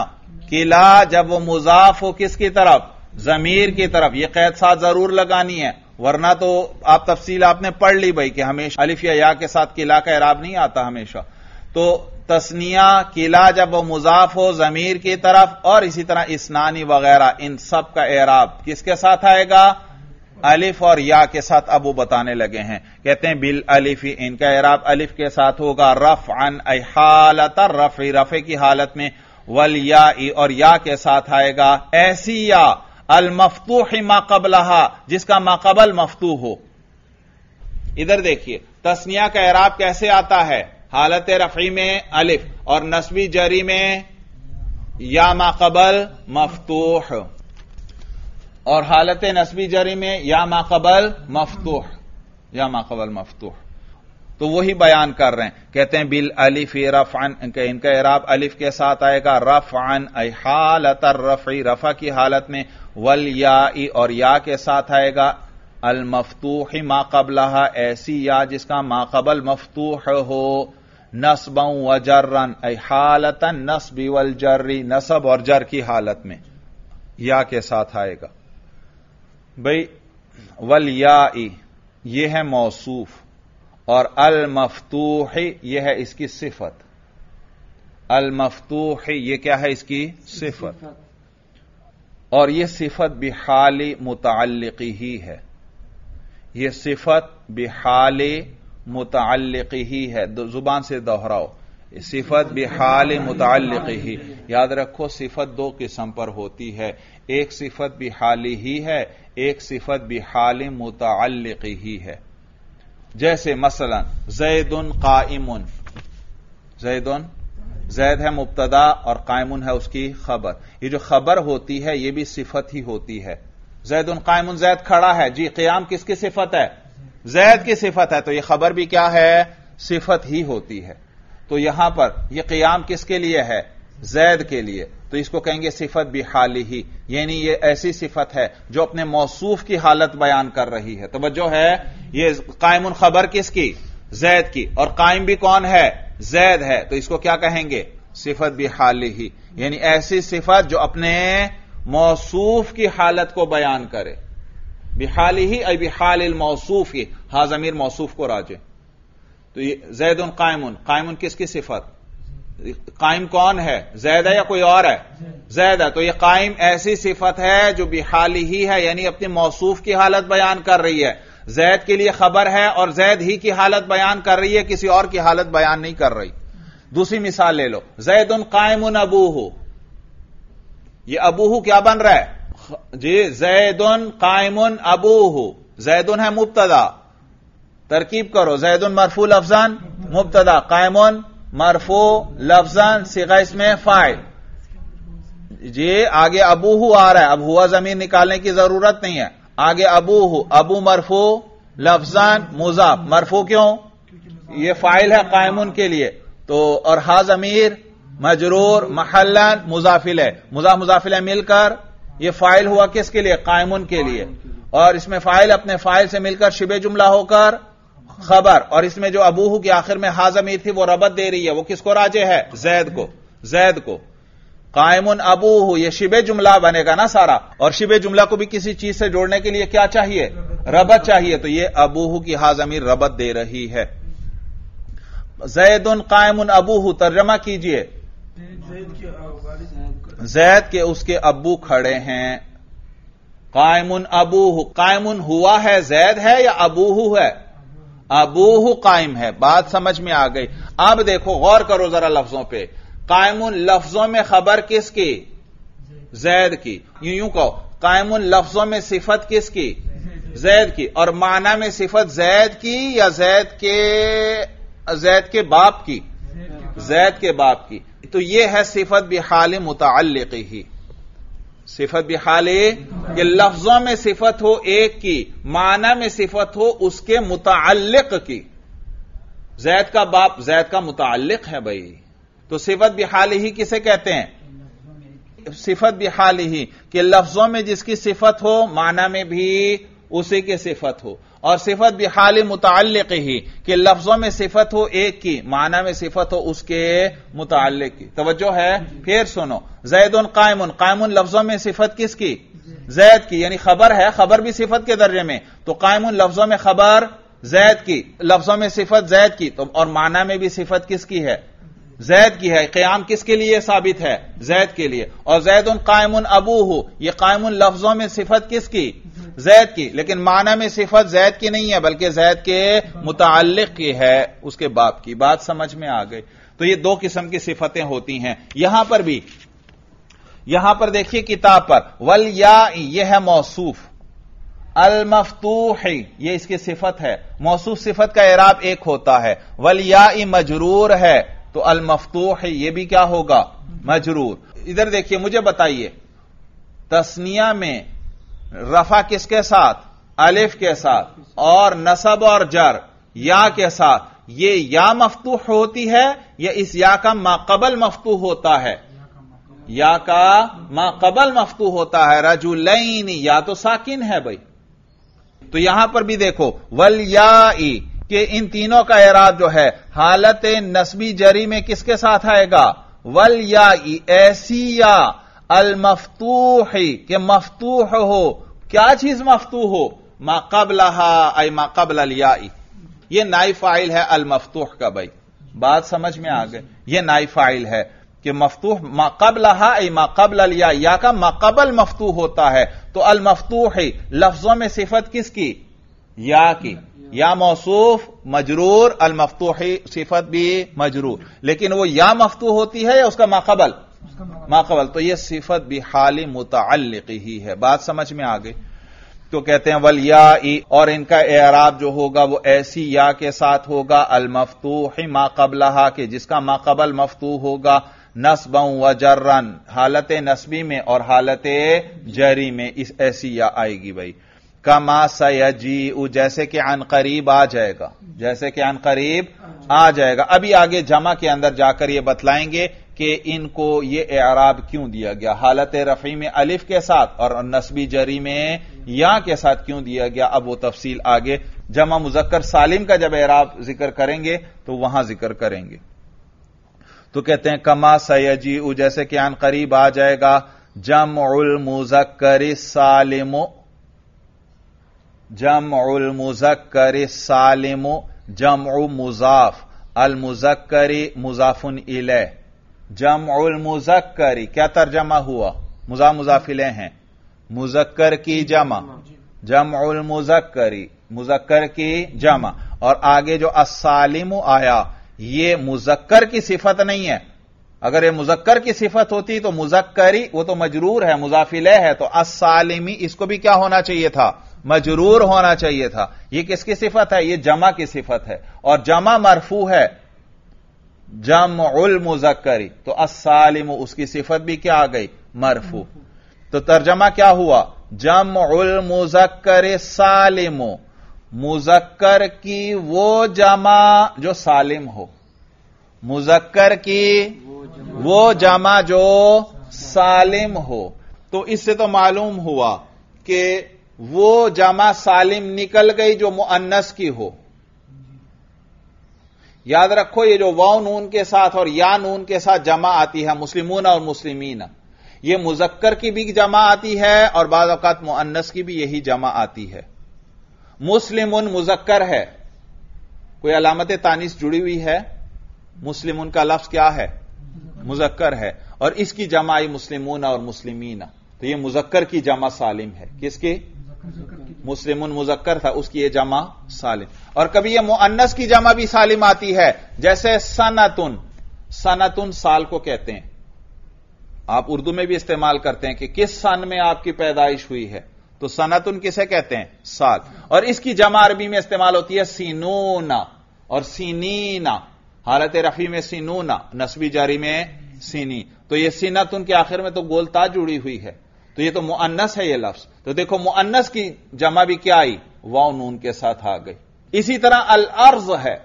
किला जब वो मुजाफ हो किसकी तरफ? जमीर की तरफ। यह कैद साथ जरूर लगानी है, वरना तो आप तफसील आपने पढ़ ली भाई कि हमेशा अलिफ या या के साथ किला का एराब नहीं आता हमेशा। तो तस्निया किला जब वो मुजाफ हो जमीर की तरफ और इसी तरह इस्नानी वगैरह, इन सब का एराब किसके साथ आएगा? अलिफ और या के साथ। अब वो बताने लगे हैं, कहते हैं बिल अलिफी, इनका एराब अलिफ के साथ होगा। रफ अन ए हालत रफी, रफे की हालत में। वल या और या के साथ आएगा, ऐसी या अल मफ्तूह मा कबलहा, जिसका माकबल मफ्तू हो। इधर देखिए तस्निया का एराब कैसे आता है, हालत रफी में अलिफ और नस्बी जरी में या माकबल मफ्तूह, और हालत नस्बी जरी में या माकबल मफ्तूह, या माकबल मफ्तूह। तो वही बयान कर रहे हैं। कहते हैं बिल अलिफ रफअन, इनका एराब अलिफ के साथ आएगा। रफअन ऐ हालत रफी, रफा की हालत में। वल या और या के साथ आएगा। अल मफ्तूह मा कबलहा, ऐसी या जिसका माकबल मफ्तूह हो। नस्बा व जर्रन ऐ हालत नस्बी वल जर्री, नसब और जर की हालत में या के साथ आएगा। भाई वल या ये है मौसूफ और अल मफ्तूह ये है इसकी सिफत। अल मफ्तूह ये क्या है? इसकी सिफत, और यह सिफत बिहाली मुताल्लिकी ही है। यह सिफत बिहाली मुताल्लिकी ही है। जुबान से दोहराओ, सिफत बिहाल मुताल्लिकी ही। याद रखो सिफत दो किस्म पर होती है, एक सिफत बिहाली ही है, एक सिफत बिहाल मुताल्लिकी ही है। जैसे मसलन ज़ैदुन काइमुन, ज़ैदुन ज़ैद है मुब्तदा और काइमुन है उसकी खबर। ये जो खबर होती है ये भी सिफत ही होती है। ज़ैदुन काइमुन, ज़ैद खड़ा है जी। क़ियाम किसकी सिफत है? ज़ैद की सिफत है। तो ये खबर भी क्या है? सिफत ही होती है। तो यहां पर यह क़ियाम किसके लिए है? ज़ैद के लिए। तो इसको कहेंगे सिफत बिहाली ही, यानी ये ऐसी सिफत है जो अपने मौसूफ की हालत बयान कर रही है। तवज्जो है, ये कायमुन खबर किसकी? ज़ैद की, और कायम भी कौन है? ज़ैद है। तो इसको क्या कहेंगे? सिफत बिहाली ही, यानी ऐसी सिफत जो अपने मौसूफ की हालत को बयान करे। बिहाली ही अय बिहालिल मौसूफ ही, हा ज़मीर मौसूफ को राजे। तो ये ज़ैदुन कायमुन, कायमुन किसकी सिफत? कायम कौन है? ज़ैद है या कोई और है? ज़ैद है। तो यह कायम ऐसी सिफत है जो बिहाली ही है, यानी अपने मौसूफ की हालत बयान कर रही है। ज़ैद के लिए खबर है और ज़ैद ही की हालत बयान कर रही है, किसी और की हालत बयान नहीं कर रही। दूसरी मिसाल ले लो, ज़ैदुन कायमुन अबूहू, ये अबूहू क्या बन रहा है जी? ज़ैदुन कायमुन अबूहू। ज़ैदुन है मुब्तदा, तरकीब करो, ज़ैदुन मरफू लफ्ज़न मुब्तदा, कायमुन मरफो लफ्जन सिगा इसमें फाइल जी। आगे अबूहू आ रहा है, अब हुआ जमीन निकालने की जरूरत नहीं है। आगे अबूहू, अबू मरफो लफ्जान मुजाफ मरफू क्यों? यह फाइल है कायमुन के लिए, तो और हा जमीर मजरूर महलन मुजाफिल है, मुजा मुजाफिल है मिलकर यह फाइल हुआ किसके लिए? कायमुन के लिए। और इसमें फाइल अपने फाइल से मिलकर शिबे जुमला होकर खबर, और इसमें जो अबूहू के आखिर में हा जमीर थी वो रबत दे रही है, वो किसको राजे है? जैद को, जैद को। कायमुन अबूहू ये शिबे जुमला बनेगा ना सारा, और शिबे जुमला को भी किसी चीज से जोड़ने के लिए क्या चाहिए? रबत चाहिए, तो ये अबूहू की हा जमीर रबत दे रही है। जैदुन कायमुन अबूहू, तर्जमा कीजिए, जैद के उसके अबू खड़े हैं। कायमुन अबूहू, कायमुन हुआ है जैद है या अबूहू है? अबूहू कायम है। बात समझ में आ गई। अब देखो गौर करो जरा लफ्जों पे, कायमुन लफ्जों में खबर किसकी? जैद की। यूं यूं कहो कायमुन लफ्जों में सिफत किसकी? जैद की। और माना में सिफत जैद की या जैद के जैद के बाप की? जैद के बाप की। तो यह है सिफत भी हाल मुतअल्लिक़ ही, सिफत भी हाल कि लफ्जों में सिफत हो एक की, माना में सिफत हो उसके मुतअल्लिक़ की। जैद का बाप जैद का मुतअल्लिक़ है भाई, तो सिफत भी हाल ही किसे कहते हैं? सिफत भी हाल ही कि लफ्जों में जिसकी सिफत हो, माना में भी उसी की सिफत हो। और सिफत भी हाल मुतअल्लिक़ ही कि लफ्जों में सिफत हो एक की, माना में सिफत हो उसके मुतअल्लिक़ की। तवज्जो है, फिर सुनो, ज़ैदुन कायमुन, कायमुन लफ्जों में सिफत किसकी? जैद की, यानी खबर है, खबर भी सिफत के दर्जे में, तो कायमुन लफ्जों में खबर जैद की, लफ्जों में सिफत जैद की, तो और माना में भी सिफत किसकी है? जैद की है। क़याम किसके लिए साबित है? जैद के लिए। और जैदुन कायमुन अबूहू, ये कायमुन लफ्जों में सिफत किसकी? जैद की, लेकिन माना में सिफत जैद की नहीं है बल्कि जैद के मुतअल्लिक़ की है, उसके बाप की। बात समझ में आ गई। तो ये दो किस्म की सिफतें होती हैं। यहां पर भी, यहां पर देखिए किताब पर, वल या यह है मौसूफ, अल मफ्तूह ये इसकी सिफत है। मौसूफ सिफत का एराब एक होता है। वल या मजरूर है, तो अल मफ्तूह ये भी क्या होगा? मजरूर। इधर देखिए, मुझे बताइए तस्निया में रफा किसके साथ? अलिफ के साथ, और नसब और जर या के साथ। ये या मफ्तूह होती है या इस या का माकबल मफ्तूह होता है? या का माकबल मफ्तूह होता है। रजुलैन, या तो साकिन है भाई। तो यहां पर भी देखो वल या कि इन तीनों का एराब जो है हालत नस्बी जरी में किसके साथ आएगा? वल या ऐसी या अल मफ्तूह के मफ्तूह हो। क्या चीज मफ्तूह हो? मा क़ब्लहा ऐ मा क़ब्ल अल या, ये नाई फाइल है अल मफ्तूह का भाई। बात समझ में आ गई। ये नाई फाइल है कि मफ्तूह मा क़ब्लहा ऐ मा क़ब्ल अल या, या का माकबल मफ्तूह होता है। तो अल मफ्तूह लफ्जों में सिफत किसकी? या की। या मौसूफ मजरूर, अल मफ्तूह सिफत भी मजरूर, लेकिन वो या मफ्तूह होती है या उसका माकबल? माकबल। तो यह सिफत भी हाल मुतअल्लिक़ ही है। बात समझ में आ गई। तो कहते हैं वल या, और इनका एराब जो होगा वो ऐसी या के साथ होगा, अल मफ्तूह मा क़ब्लहा के जिसका माकबल मफ्तूह होगा, नस्बन व जर्रन हालत नस्बी में और हालत जरी में इस ऐसी या आएगी भाई। कमा सयजीउ, जैसे कि अन करीब आ जाएगा, जैसे कि अन करीब आ जाएगा। अभी आगे जमा के अंदर जाकर यह बतलाएंगे कि इनको ये एराब क्यों दिया गया, हालत रफी में अलिफ के साथ और नस्बी जरी में या के साथ क्यों दिया गया। अब वो तफसील आगे जमा मुजक्कर सालिम का जब एराब जिक्र करेंगे तो वहां जिक्र करेंगे। तो कहते हैं कमा सयजीउ, जैसे कि अन करीब आ जाएगा, जमउल मुजक्कर सालिम, जमउल मुजक्कर सालिम जमउ मुजाफ, अल मुजक्करी मुजाफुन इलैह, जमउल मुजक्करी क्या तर्जमा हुआ? मुजा मुजाफिले हैं, मुजक्कर की जमा, जमउल मुजक्करी मुजक्कर की जमा। और आगे जो अस्सालिम आया ये मुजक्कर की सिफत नहीं है। अगर ये मुजक्कर की सिफत होती तो मुजक्करी वो तो मजरूर है, मुजाफिले है, तो अस्सालिमी इसको भी क्या होना चाहिए था? मजरूर होना चाहिए था। यह किसकी सिफत है? यह जमा की सिफत है, और जमा मरफू है, जमउल मुजक्करी, तो अस्सालिम उसकी सिफत भी क्या आ गई? मरफू। तो तर्जमा क्या हुआ? जमउल मुजक्कर सालिम, मुज़क्कर की वो जमा जो सालिम हो, मुज़क्कर की वो जमा जो सालिम हो। तो इससे तो मालूम हुआ कि वो जमा सालिम निकल गई जो मुअन्नस की हो। याद रखो ये जो वाव नून के साथ और या नून के साथ जमा आती है मुस्लिमून और मुस्लिमीन, ये मुज़क्कर की भी जमा आती है और बाद औकात मुअन्नस की भी यही जमा आती है। मुस्लिमुन मुज़क्कर है, कोई अलामत तानिस जुड़ी हुई है, मुस्लिमुन का लफ्ज क्या है, मुज़क्कर है, और इसकी जमा आई मुस्लिमून और मुस्लिमीना, तो यह मुज़क्कर की जमा सालिम है। किसकी? मुस्लिमुन मुज़क्कर था, उसकी यह जमा सालिम। और कभी यह मुअन्नस की जमा भी सालिम आती है, जैसे सनतुन, सनतुन साल को कहते हैं, आप उर्दू में भी इस्तेमाल करते हैं कि किस सन में आपकी पैदाइश हुई है, तो सनतुन किसे कहते हैं, साल। और इसकी जमा अरबी में इस्तेमाल होती है सीनूना और सीनीना, हालत रफी में सीनूना, नस्बी जारी में सीनी, तो यह सीनतुन के आखिर में तो गोलता जुड़ी हुई है, तो यह तो मुअन्नस है यह लफ्ज। तो देखो मुअन्नस की जमा भी क्या आई, वाव नून के साथ आ गई। इसी तरह अल अर्ज है,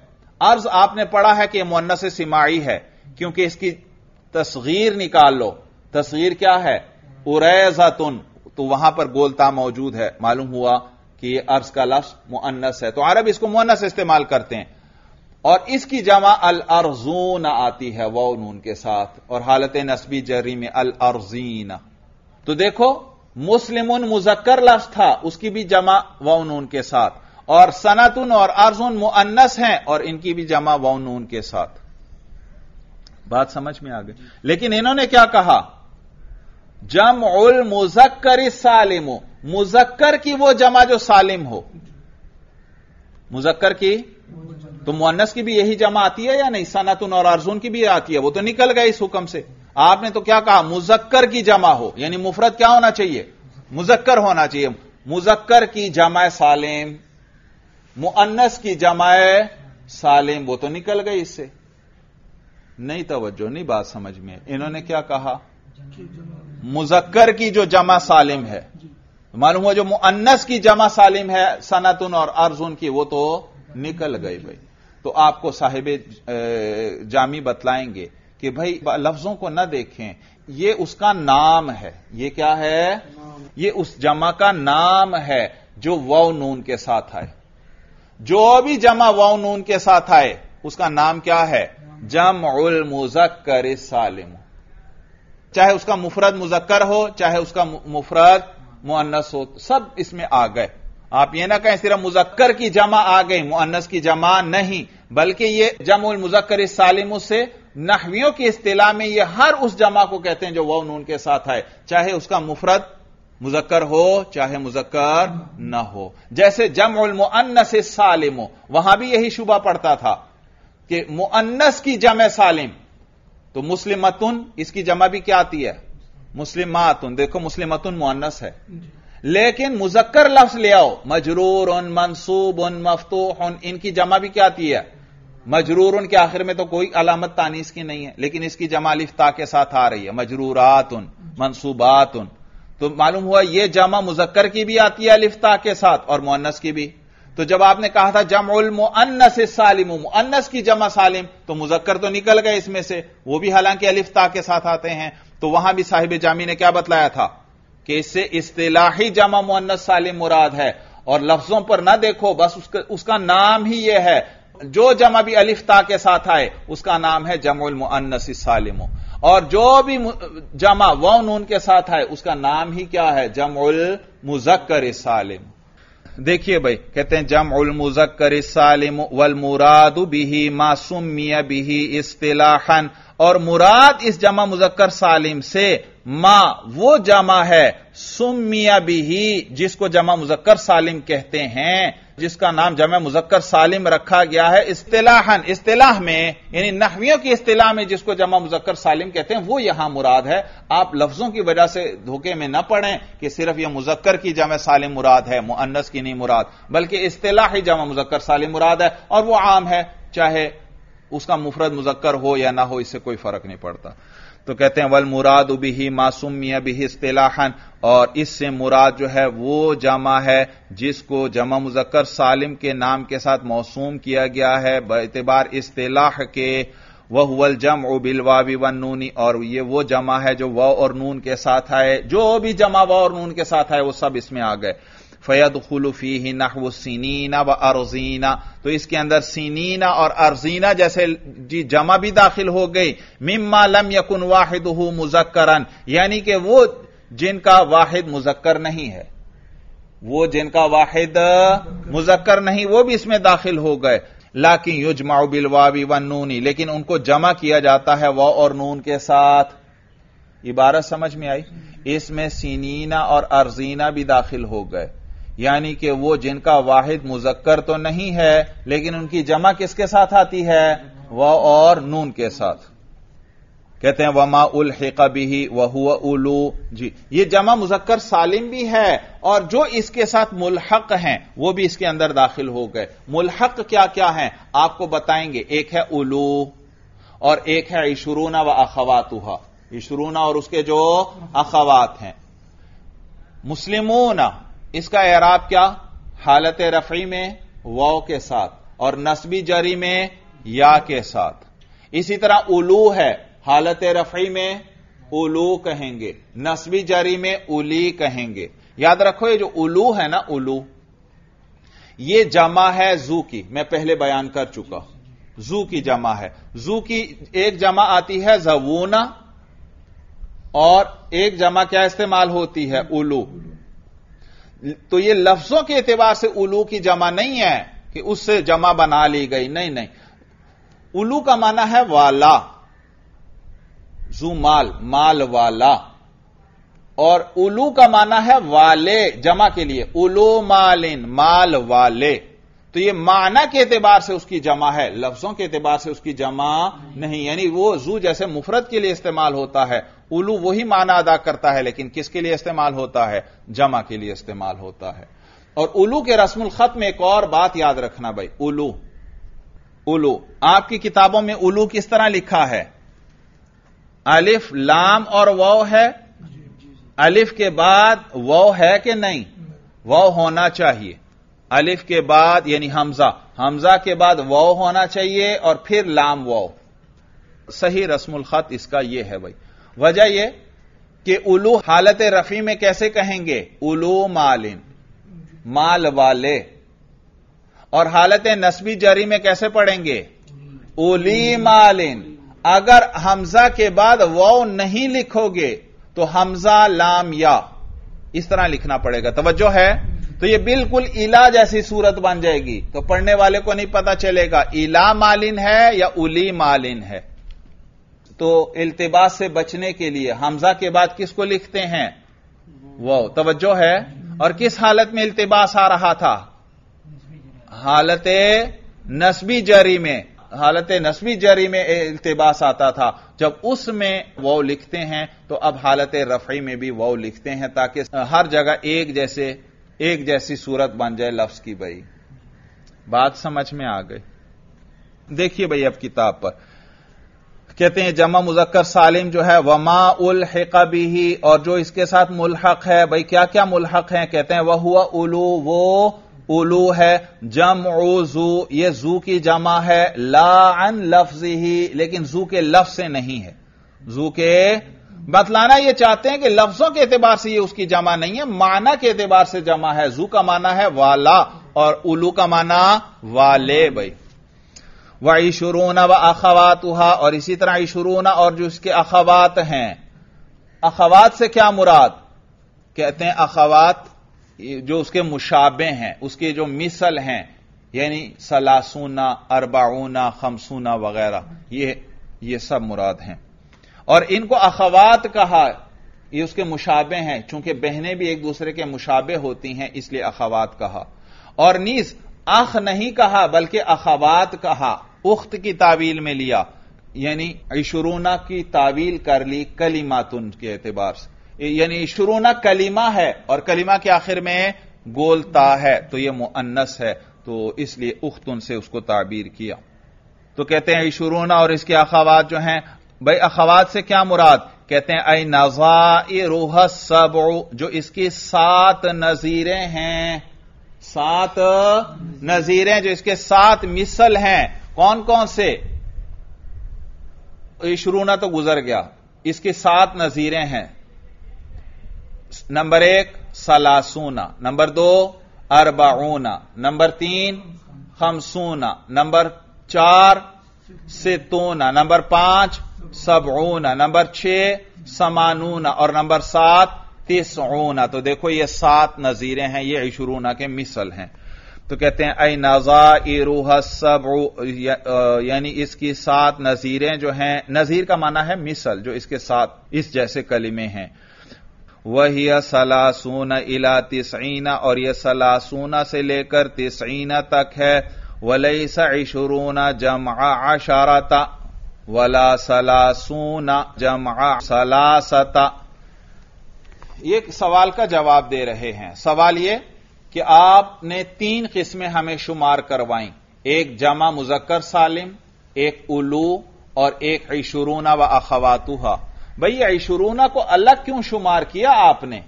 अर्ज आपने पढ़ा है कि मुअन्नस सिमाई है, क्योंकि इसकी तस्गीर निकाल लो, तस्गीर क्या है, उरैज़तुन, तो वहां पर गोलता मौजूद है, मालूम हुआ कि यह अर्ज का लफ्ज मुअन्नस है, तो अरब इसको मुअन्नस इस्तेमाल करते हैं। और इसकी जमा अल अर्जून आती है वाव नून के साथ और हालत नस्बी जरी में अल अर्जीन। तो देखो मुस्लिमुन मुज़क्कर लफ्ज था, उसकी भी जमा वाव नून के साथ, और सनतुन और अर्जुन मुअन्नस हैं और इनकी भी जमा वाव नून के साथ। बात समझ में आ गई। लेकिन इन्होंने क्या कहा, जमउल मुज़क्कर सालिम, मुज़क्कर की वो जमा जो सालिम हो, मुज़क्कर की, तो मुअन्नस की भी यही जमा आती है या नहीं, सनतुन और अर्जुन की भी आती है, वो तो निकल गए इस हुक्म से। आपने तो क्या कहा, मुज़क्कर की जमा हो, यानी मुफरत क्या होना चाहिए, मुज़क्कर होना चाहिए। मुज़क्कर की जमा सालिम, मुअन्नस की जमा सालिम, वो तो निकल गई इससे। नहीं तवज्जो, नहीं बात समझ में। इन्होंने क्या कहा, मुज़क्कर की जो जमा सालिम है, मालूम हुआ जो मुअन्नस की जमा सालिम है सनतुन और अर्जुन की, वो तो निकल गई भाई। तो आपको साहिब जामी बतलाएंगे कि भाई लफ्जों को ना देखें, ये उसका नाम है, ये क्या है, ये उस जमा का नाम है जो वाव नून के साथ आए। जो भी जमा वाव नून के साथ आए उसका नाम क्या है, जमउल मुज़क्कर सालिम, चाहे उसका मुफरद मुज़क्कर हो चाहे उसका मुफरद मुअन्नस हो, सब इसमें आ गए। आप ये ना कहें सिर्फ मुज़क्कर की जमा आ गई मुअन्नस की जमा नहीं, बल्कि ये जमउल मुज़क्कर सालिम से नहवियों की इस्तिलाह में ये हर उस जमा को कहते हैं जो वाव नून के साथ आए, चाहे उसका मुफरद मुज़क्कर हो चाहे मुज़क्कर न हो। जैसे जमउल मुअन्नस सालिम, वहां भी यही शुबा पड़ता था कि मुअन्नस की जमा सालिम, तो मुस्लिमतुन, इसकी जमा भी क्या आती है, मुस्लिमातुन। देखो मुस्लिमतुन मुअन्नस है, लेकिन मुज़क्कर लफ्ज ले आओ, मजरूर उन मनसूब उन मफ्तूह उन, इनकी जमा भी क्या आती है, मजरूर उन के आखिर में तो कोई अलामत तानीस की नहीं है, लेकिन इसकी जमा अलिफ ता के साथ आ रही है, मजरूरात उन मनसूबात उन, तो मालूम हुआ यह जमा मुज़क्कर की भी आती है अलिफ ता के साथ और मुअन्नस की भी। तो जब आपने कहा था जमउल मुअन्नस सालिम, मुअन्नस की जमा सालिम, तो मुज़क्कर तो निकल गए इसमें से, वो भी हालांकि अलिफ ता के साथ आते हैं। तो वहां भी साहिब जामी ने क्या बतलाया था कि इससे इस्तिलाही जमा मुअन्नस सालिम मुराद है, और लफ्जों पर ना देखो, बस उसका, उसका नाम ही यह है, जो जमा भी अलिफ ता के साथ आए उसका नाम है जमउल मुअन्नस सालिम, और जो भी जमा वाव नून के साथ आए उसका नाम ही क्या है, जमउल मुज़क्कर सालिम। देखिए भाई कहते हैं जमउल मुज़क्कर सालिम वल मुराद बिही मा सुम्मिया बिही इस्तिलाहन, और मुराद इस जमा मुज़क्कर सालिम से मा वो जमा है सुम्मिया बिही जिसको जमा मुज़क्कर सालिम कहते हैं, जिसका नाम जमा मुज़क्कर सालिम रखा गया है इस्तिलाहन, इस्तिलाह में यानी नहवियों की इस्तिलाह में जिसको जमा मुज़क्कर सालिम कहते हैं, वो यहां मुराद है। आप लफ्जों की वजह से धोखे में न पड़ें कि सिर्फ यह मुज़क्कर की जमा सालिम मुराद है मुअन्नस की नहीं मुराद, बल्कि इस्तिलाही जमा मुज़क्कर सालिम मुराद है, और वह आम है, चाहे उसका मुफरद मुज़क्कर हो या ना हो, इससे कोई फर्क नहीं पड़ता। तो कहते हैं वल मुराद बिही मासूमिया बिही इस्तिलाहन, और इससे मुराद जो है वो जमा है जिसको जमा मुज़क्कर सालिम के नाम के साथ मौसूम किया गया है बइतबार इस्तिलाह के। वह वल जम्उ बिल वावी व नूनी, और ये वो जमा है जो वाव और नून के साथ आए, जो भी जमा वाव और नून के साथ आए वो सब इसमें आ गए। फयदखुलु फीहि नहवु सीनीना व अरजीना, तो इसके अंदर सीनीना और अरजीना जैसे जी जमा भी दाखिल हो गई। मिम्मा लम यकुन वाहिदुहु मुज़क्करन, यानी कि वो जिनका वाहिद मुज़क्कर नहीं है, वो जिनका वाहिद मुज़क्कर नहीं वो भी इसमें दाखिल हो गए। लाकिन युजमाउ बिल वावी व नूनी, लेकिन उनको जमा किया जाता है वा और नून के साथ। इबारत समझ में आई? इसमें सीनीना और अर्जीना भी दाखिल हो गए, यानी कि वो जिनका वाहिद मुज़क्कर तो नहीं है लेकिन उनकी जमा किसके साथ आती है? वा और नून के साथ। कहते हैं वमा उल्हिक़ बिही वहुवा उलू, जी ये जमा मुज़क्कर सालिम भी है और जो इसके साथ मुल्हक हैं वो भी इसके अंदर दाखिल हो गए। मुल्हक क्या क्या हैं आपको बताएंगे, एक है उलू और एक है इशरूना व अखवातुहा, इशरूना और उसके जो अखवात हैं। मुस्लिमूना इसका एराब क्या? हालत रफी में वाव के साथ और नस्बी जरी में या के साथ। इसी तरह उलू है, हालत रफी में उलू कहेंगे, नस्बी जरी में उली कहेंगे। याद रखो ये जो उलू है ना, उलू ये जमा है जू की, मैं पहले बयान कर चुका, जू की जमा है। जू की एक जमा आती है जवूना और एक जमा क्या इस्तेमाल होती है? उलू। तो ये लफ्जों के एतबार से उलू की जमा नहीं है कि उससे जमा बना ली गई, नहीं नहीं। उलू का माना है वाला, जू माल, माल वाला, और उलू का माना है वाले जमा के लिए, उलू मालिन, माल वाले। तो ये माना के एतबार से उसकी जमा है, लफ्जों के एतबार से उसकी जमा नहीं। यानी वो जू जैसे मुफरत के लिए इस्तेमाल होता है, उलू वही माना अदा करता है लेकिन किसके लिए इस्तेमाल होता है? जमा के लिए इस्तेमाल होता है। और उलू के रस्मुल खत में एक और बात याद रखना भाई, उलू उलू आपकी किताबों में उलू किस तरह लिखा है? अलिफ लाम और वाव है, अलिफ के बाद वाव है कि नहीं? वाव होना चाहिए अलिफ के बाद, यानी हमजा, हमजा के बाद वाव होना चाहिए और फिर लाम वाव। सही रस्मुल खत इसका यह है भाई। वजह यह कि उलू हालत रफी में कैसे कहेंगे? उलू मालिन, माल वाले, और हालत नस्बी जरी में कैसे पढ़ेंगे? उली मालिन। अगर हमजा के बाद वाव नहीं लिखोगे तो हमजा लाम या इस तरह लिखना पड़ेगा। तवज्जो है? तो यह बिल्कुल इला जैसी सूरत बन जाएगी, तो पढ़ने वाले को नहीं पता चलेगा इला मालिन है या उली मालिन है। तो इल्तिबास से बचने के लिए हमजा के बाद किसको लिखते हैं? वो तवज्जो है। और किस हालत में इल्तिबास आ रहा था? हालत नस्बी जरी में, हालत नस्बी जरी में इल्तिबास आता था। जब उसमें वाव लिखते हैं तो अब हालत रफी में भी वाव लिखते हैं ताकि हर जगह एक जैसे एक जैसी सूरत बन जाए लफ्ज की। भाई बात समझ में आ गई? देखिए भाई अब किताब पर कहते हैं जमा मुज़क्कर सालिम जो है वमा उल्हिक़ बिही, और जो इसके साथ मुल्हक है। भाई क्या क्या मुल्हक है? कहते हैं वह हुआ उलू, वो उलू है। जमउ जू, ये जू की जमा है ला अन लफ्ज़िही, लेकिन जू के लफ्ज से नहीं है। जू के बतलाना ये चाहते हैं कि लफ्जों के एतबार से ये उसकी जमा नहीं है, माना के एतबार से जमा है। जू का माना है वाला और उलू का माना वाले। भाई व इशरूना व अखवातुहा, और इसी तरह इशरूना और जो इसके अखवात हैं। अखवात से क्या मुराद? कहते हैं अखवात जो उसके मुशाबे हैं, उसके जो मिसल हैं, यानी सलासूना, अरबाऊना, खमसूना वगैरह, ये ये सब मुराद हैं। और इनको अखवात कहा, ये उसके मुशाबे हैं, चूंकि बहनें भी एक दूसरे के मुशाबे होती हैं इसलिए अखवात कहा। और नीज अख नहीं कहा बल्कि अखवात कहा, उख्त की तावील में लिया, यानी इशरूना की तावील कर ली कलिमातुन के एतबार से। यानी इशरूना कलिमा है और कलिमा के आखिर में गोलता है तो यह मुअन्नस है, तो इसलिए उख्तुन से उसको ताबीर किया। तो कहते हैं इशरूना और इसके अखवात जो हैं भाई अखवात से क्या मुराद? कहते हैं आई नज़ाइरुहा सबउ, जो इसकी सात नजीरें हैं, सात नजीरें जो इसके सात मिसल हैं। कौन कौन से? शुरूना तो गुजर गया, इसकी सात नजीरें हैं। नंबर एक सलासूना, नंबर दो अरबाऊना, नंबर तीन खमसूना, नंबर चार सितूना, नंबर पांच सबऊना, नंबर छह समानूना और नंबर सात तिसऊना। तो देखो ये सात नजीरें हैं, ये इशरूना के मिसल हैं। तो कहते हैं ऐ नज़ाइरुहा सबउ, यानी इसकी सात नजीरें जो हैं, नजीर का माना है मिसल, जो इसके साथ इस जैसे कलिमे हैं। वहिया सलासूना इला तिसईना, और यह सलासूना से लेकर तिसईना तक है। वलैसा इशरूना जमआ अशरता वला सलासूना जमआ सलासता। ये सवाल का जवाब दे रहे हैं। सवाल ये कि आपने तीन किस्में हमें शुमार करवाई, एक जमा मुजक्कर सालिम, एक उलू और एक इशरूना व अखवातुहा। भाई इशरूना को अलग क्यों शुमार किया आपने?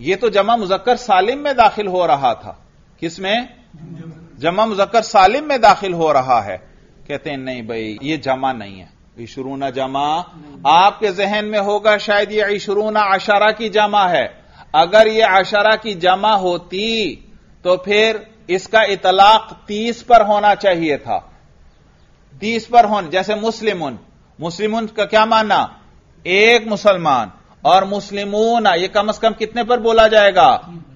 यह तो जमा मुजक्कर सालिम में दाखिल हो रहा था। किसमें? जमा मुजक्कर सालिम में दाखिल हो रहा है। कहते हैं नहीं भाई ये जमा नहीं है, इशरूना जमा आपके जहन में होगा शायद यह इशरूना अशारा की जमा है। अगर यह अशारा की जमा होती तो फिर इसका इतलाक तीस पर होना चाहिए था। तीस पर होना, जैसे मुस्लिमुन, मुस्लिमुन का क्या माना? एक मुसलमान, और मुस्लिमूना यह कम से कम कितने पर बोला जाएगा?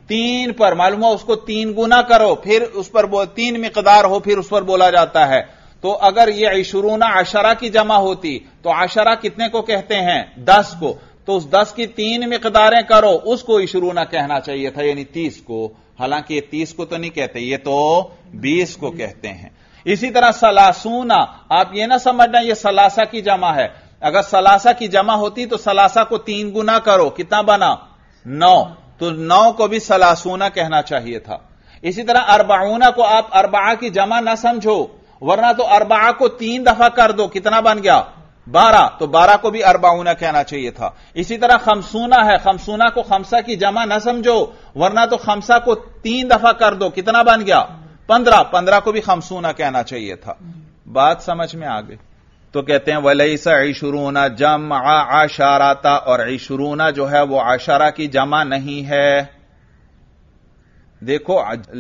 तीन पर। मालूम हो उसको तीन गुना करो फिर उस पर बोल, तीन मिकदार हो फिर उस पर बोला जाता है। तो अगर यह इशरूना अशरा की जमा होती तो अशरा कितने को कहते हैं? दस को। तो उस दस की तीन मिकदारें करो, उसको इशरूना कहना चाहिए था, यानी तीस को। हालांकि ये तीस को तो नहीं कहते, ये तो बीस को कहते हैं। इसी तरह सलासूना, आप ये ना समझना ये सलासा की जमा है। अगर सलासा की जमा होती तो सलासा को तीन गुना करो, कितना बना? नौ। तो नौ को भी सलासूना कहना चाहिए था। इसी तरह अरबाऊना को आप अरबा की जमा ना समझो, वरना तो अरबा को तीन दफा कर दो, कितना बन गया? बारह। तो बारह को भी अरबाऊना कहना चाहिए था। इसी तरह खमसूना है, खमसूना को खमसा की जमा ना समझो, वरना तो खमसा को तीन दफा कर दो, कितना बन गया? पंद्रह। पंद्रह को भी खमसूना कहना चाहिए था। बात समझ में आ गई। तो कहते हैं वलैसा इशरूना जमआ अशाराता, और इशरूना जो है वो अशारा की जमा नहीं है। देखो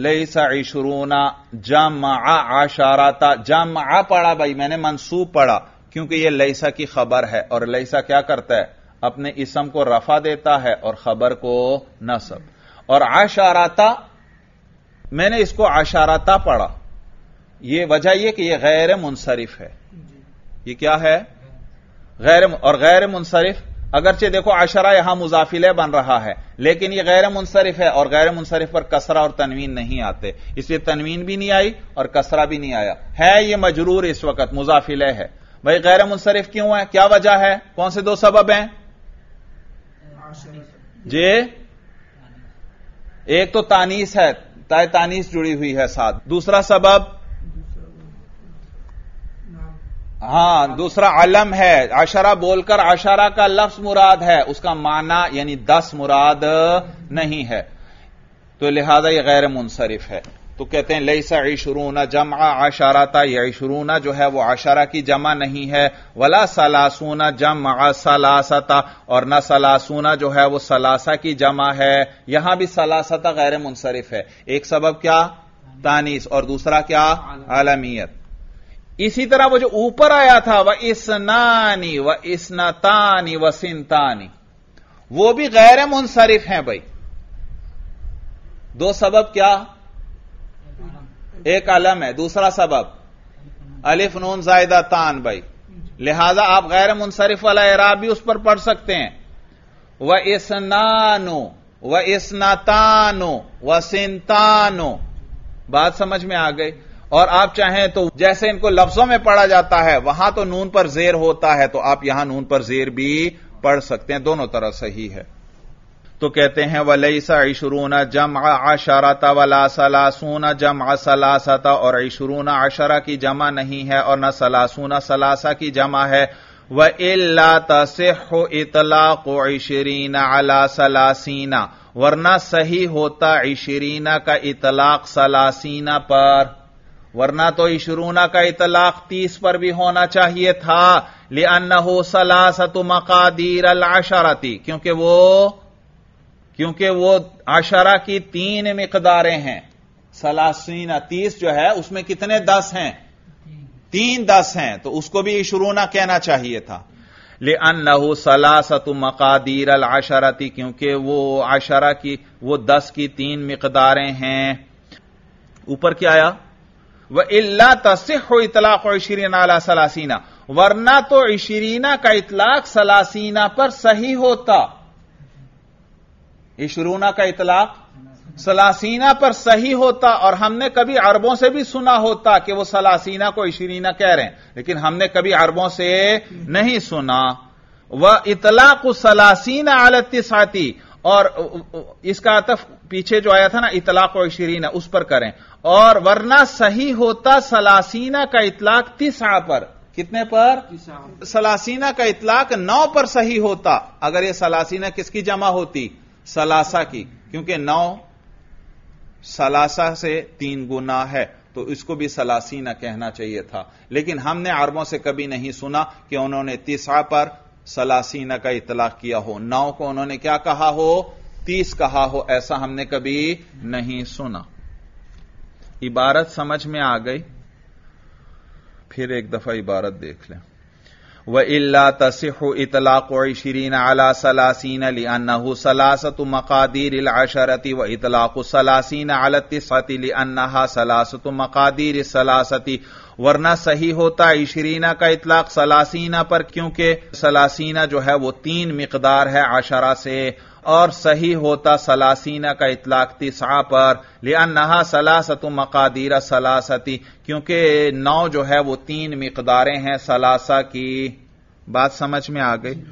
लैसा इशरूना जमआ अशाराता, जमआ पढ़ा भाई मैंने मंसूब पढ़ा, क्योंकि यह लैसा की खबर है और लैसा क्या करता है? अपने इसम को रफा देता है और खबर को नसब। और अशाराता मैंने इसको अशाराता पढ़ा, यह वजह यह कि यह गैर मुनसरिफ है। यह क्या है? गैर। और गैर मुनसरिफ, अगरचे देखो अशरा यहां मुजाफिले बन रहा है, लेकिन यह गैर मुनसरिफ है, और गैर मुनसरिफ पर कसरा और तनवीन नहीं आते, इसलिए तनवीन भी नहीं आई और कसरा भी नहीं आया है। यह मजरूर इस वक्त मुजाफिले है। भाई गैर मुनसरिफ क्यों है? क्या वजह है? कौन से दो सबब हैं? जे एक तो तानीस है, ताय तानीस जुड़ी हुई है साथ। दूसरा सबब, हां दूसरा अलम है। अशरा बोलकर अशरा का लफ्ज मुराद है, उसका माना यानी दस मुराद नहीं है, तो लिहाजा यह गैर मुनसरिफ है। तो कहते हैं लैसा इशरूना जमआ अशाराता, यह इशरूना जो है वह अशरा की जमा नहीं है। वला सलासूना जमआ सलासता, और न सलासूना जो है वह सलासा की जमा है। यहां भी सलासता गैर मुनसरिफ है। एक सबब क्या? तानीस, और दूसरा क्या? आलमियत। इसी तरह वो जो ऊपर आया था वह इसनानी व इसनातानी व सिंतानी, वो भी गैर मुनसरिफ हैं भाई। दो सबब क्या? एक अलम है, दूसरा सबब अलिफ नून जायदा तान भाई, लिहाजा आप गैर मुनसरिफ वाला इराब भी उस पर पढ़ सकते हैं। व इसनानो व इसनातानो व सिंतानो। बात समझ में आ गई। और आप चाहें तो जैसे इनको लफ्जों में पढ़ा जाता है, वहां तो नून पर जेर होता है, तो आप यहां नून पर जेर भी पढ़ सकते हैं, दोनों तरह सही है। तो कहते हैं वलैसा इशरूना जमआ अशरता वला सलासूना जमआ सलासता, और इशरूना अशरा की जमा नहीं है और न सलासूना सलासा की जमा है। व इल्ला तसिहु इतलाक़ु इशरीना अला सलासीना, वरना सही होता इशरीना का इतलाक़ सलासीना पर, वरना तो इशरूना का इतलाक़ तीस पर भी होना चाहिए था। लिअन्नहु सलासतु मक़ादीर अल अशरती, क्योंकि वो क्योंकि वो अशरा की तीन मिकदारें हैं। सलासीना तीस जो है उसमें कितने दस हैं? तीन दस हैं, तो उसको भी इशरूना कहना चाहिए था। लिअन्नहु सलासतु मक़ादीर अल अशरती, क्योंकि वो अशरा की वो दस की तीन मिकदारें हैं। ऊपर क्या आया? व इल्ला तसिहु इतलाक़ु इशरीना अला सलासीना, वरना तो इशरीना का इतलाक सलासीना पर सही होता। इशरूना का इतलाक सलासीना पर सही होता, और हमने कभी अरबों से भी सुना होता कि वो सलासीना को इशरीना कह रहे हैं, लेकिन हमने कभी अरबों से नहीं सुना। व इतलाक़ु सलासीना अला तिसअती, और इसका अतफ पीछे जो आया था ना इतलाक़ और इशरीना, उस पर करें। और वरना सही होता सलासीना का इतलाक तिसा पर। कितने पर? सलासीना का इतलाक नौ पर सही होता, अगर यह सलासीना किसकी जमा होती? सलासा की, क्योंकि नौ सलासा से तीन गुना है, तो इसको भी सलासीना कहना चाहिए था। लेकिन हमने अरबों से कभी नहीं सुना कि उन्होंने तिसा पर सलासीना का इतलाक किया हो, नौ को उन्होंने क्या कहा हो? तीस कहा हो, ऐसा हमने कभी नहीं सुना। इबारत समझ में आ गई? फिर एक दफा इबारत देख लें। व इल्ला तसिहु इतलाक़ु इशरीना अला सलासीना लिअन्नहु सलासतु मक़ादीरिल अशरति व इतलाक़ु सलासीना अला तिसअति लिअन्नहा सलासतु मक़ादीरिस सलासति, वरना सही होता इशरीना का इतलाक़ सलासीना पर, क्योंकि सलासीना जो है वो तीन मिकदार है अशरा से, और सही होता सलासीना का इतलाक तिसा पर। लिअन्नहा सलासतु मक़ादीर सलासती, क्योंकि नौ जो है वो तीन मिकदारें हैं सलासा की। बात समझ में आ गई?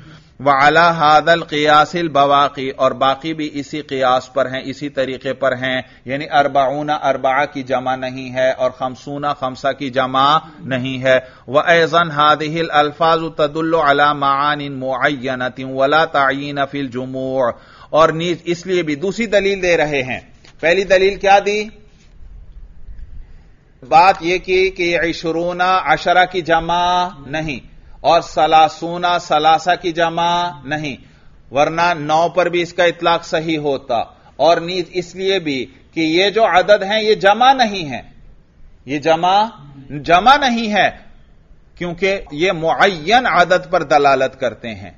व अला हादल क़ियासिल बवाक़ी, और बाकी भी इसी क़ियास पर हैं, इसी तरीके पर हैं, यानी अरबाऊना अरबा की जमा नहीं है और खमसूना खमसा की जमा नहीं है। व ऐज़न हादिहिल अल्फाज़ु तदुल्लु अला माआनिन मुअय्यनतिन वला तअयीन फिल जुमूअ, और नीज इसलिए भी दूसरी दलील दे रहे हैं। पहली दलील क्या दी? बात यह की कि इशरूना अशरा की जमा नहीं और सलासूना सलासा की जमा नहीं, वरना नौ पर भी इसका इतलाक सही होता, और नीज इसलिए भी कि ये जो अदद हैं ये जमा नहीं है, ये जमा जमा नहीं है, क्योंकि ये मुअय्यन अदद पर दलालत करते हैं।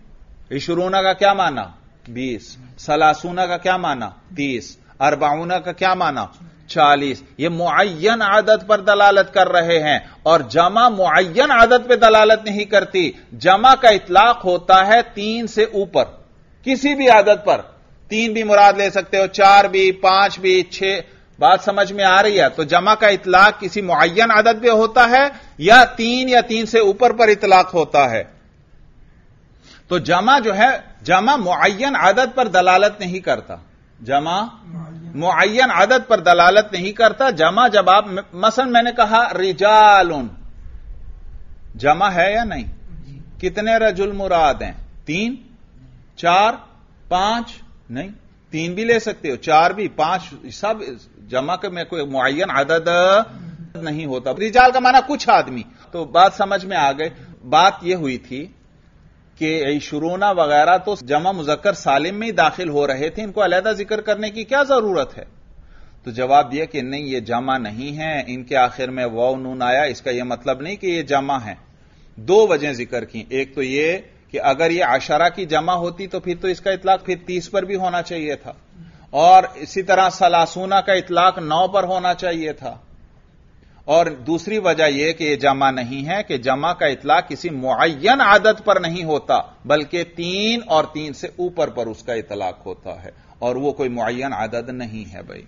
इशरूना का क्या माना? बीस। सलासूना का क्या माना? तीस। अरबाऊना का क्या माना? चालीस। ये मुअय्यन आदत पर दलालत कर रहे हैं, और जमा मुअय्यन आदत पर दलालत नहीं करती। जमा का इतलाक होता है तीन से ऊपर किसी भी आदत पर, तीन भी मुराद ले सकते हो, चार भी, पांच भी, छह। बात समझ में आ रही है? तो जमा का इतलाक किसी मुअय्यन आदत पर होता है, या तीन या तीन से ऊपर पर इतलाक होता है। तो जमा जो है, जमा मुअय्यन आदत पर दलालत नहीं करता, जमा मुअय्यन आदत पर दलालत नहीं करता। जमा जब आप मसलन मैंने कहा रिजालुन, जमा है या नहीं? कितने रजुल मुराद हैं? तीन, चार, पांच? नहीं, तीन भी ले सकते हो, चार भी, पांच, सब जमा के में कोई मुअय्यन आदत नहीं होता। रिजाल का माना कुछ आदमी। तो बात समझ में आ गई। बात यह हुई थी कि इशरूना वगैरह तो जमा मुज़क्कर सालिम में ही दाखिल हो रहे थे, इनको अलहदा जिक्र करने की क्या जरूरत है? तो जवाब दिया कि नहीं, ये जमा नहीं है, इनके आखिर में वाव नून आया, इसका यह मतलब नहीं कि ये जमा है। दो वजह जिक्र की, एक तो ये कि अगर ये अशरा की जमा होती तो फिर तो इसका इतलाक फिर तीस पर भी होना चाहिए था, और इसी तरह सलासूना का इतलाक नौ पर होना चाहिए था। और दूसरी वजह यह कि यह जमा नहीं है, कि जमा का इतलाक किसी मुअय्यन आदत पर नहीं होता, बल्कि तीन और तीन से ऊपर पर उसका इतलाक होता है, और वह कोई मुअय्यन आदत नहीं है। भाई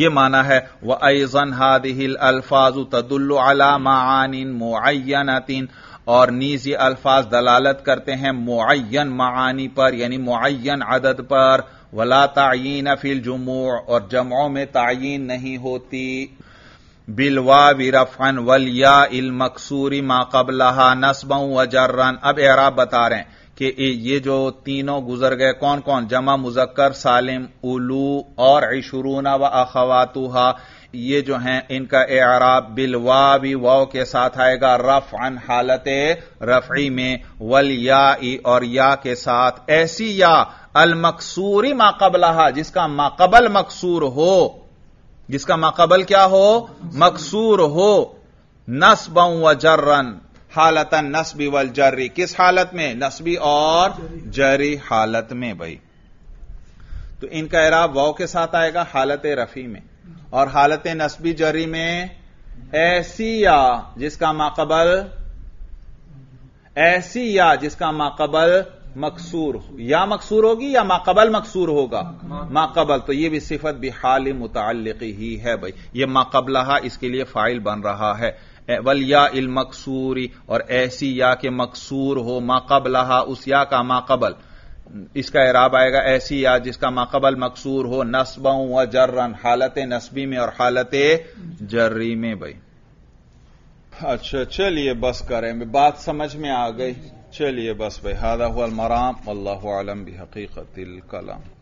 यह माना है। व ऐज़न हादिहिल अल्फाज़ु तदुल्लु अला माआनिन मुअय्यनतिन, और नीज़ ये अल्फाज दलालत करते हैं मुअय्यन माआनी पर, यानी मुअय्यन आदत पर। वला तअयीन फिल जुमूअ, और जमओं में तअयीन नहीं होती। बिलवावी रफन वलिया इल मकसूरी मा कबलहा नस्बं व जर्रन। अब एराब बता रहे हैं कि ये जो तीनों गुजर गए कौन कौन, जमा मुजक्कर सालिम, उलू और इशरूना व अखवातुहा, ये जो हैं इनका एराब बिलवावी वाव के साथ आएगा रफअन हालत रफी में, वलिया और या के साथ ऐसी या अल मकसूरी मा कबलहा जिसका माकबल मकसूर हो, जिसका माकबल क्या हो मकसूर हो, नस्बं व जर्रन हालतन नस्बी वल जर्री, किस हालत में नस्बी और जर्री हालत में भाई। तो इनका इराब वाव के साथ आएगा हालत रफी में, और हालत नस्बी जर्री में ऐसी या जिसका माकबल ऐसी या जिसका माकबल मकसूर, या मकसूर होगी या माकबल मकसूर होगा माकबल, तो यह भी सिफत भी हाल मुतअल्लिकी ही है भाई, यह माकबलहा इसके लिए फाइल बन रहा है। वल या इल मकसूरी और ऐसी या के मकसूर हो, माकबलहा उस या का माकबल, इसका इराब आएगा ऐसी या जिसका माकबल मकसूर हो नस्बों व जर्रन हालत नस्बी में और हालत जर्री में भाई। अच्छा चलिए बस करें, बात समझ में आ गई, चलिए बस भाई। हादा हुआ अल मराम, वल्लाहु अअलम बिहकीकतिल कलाम।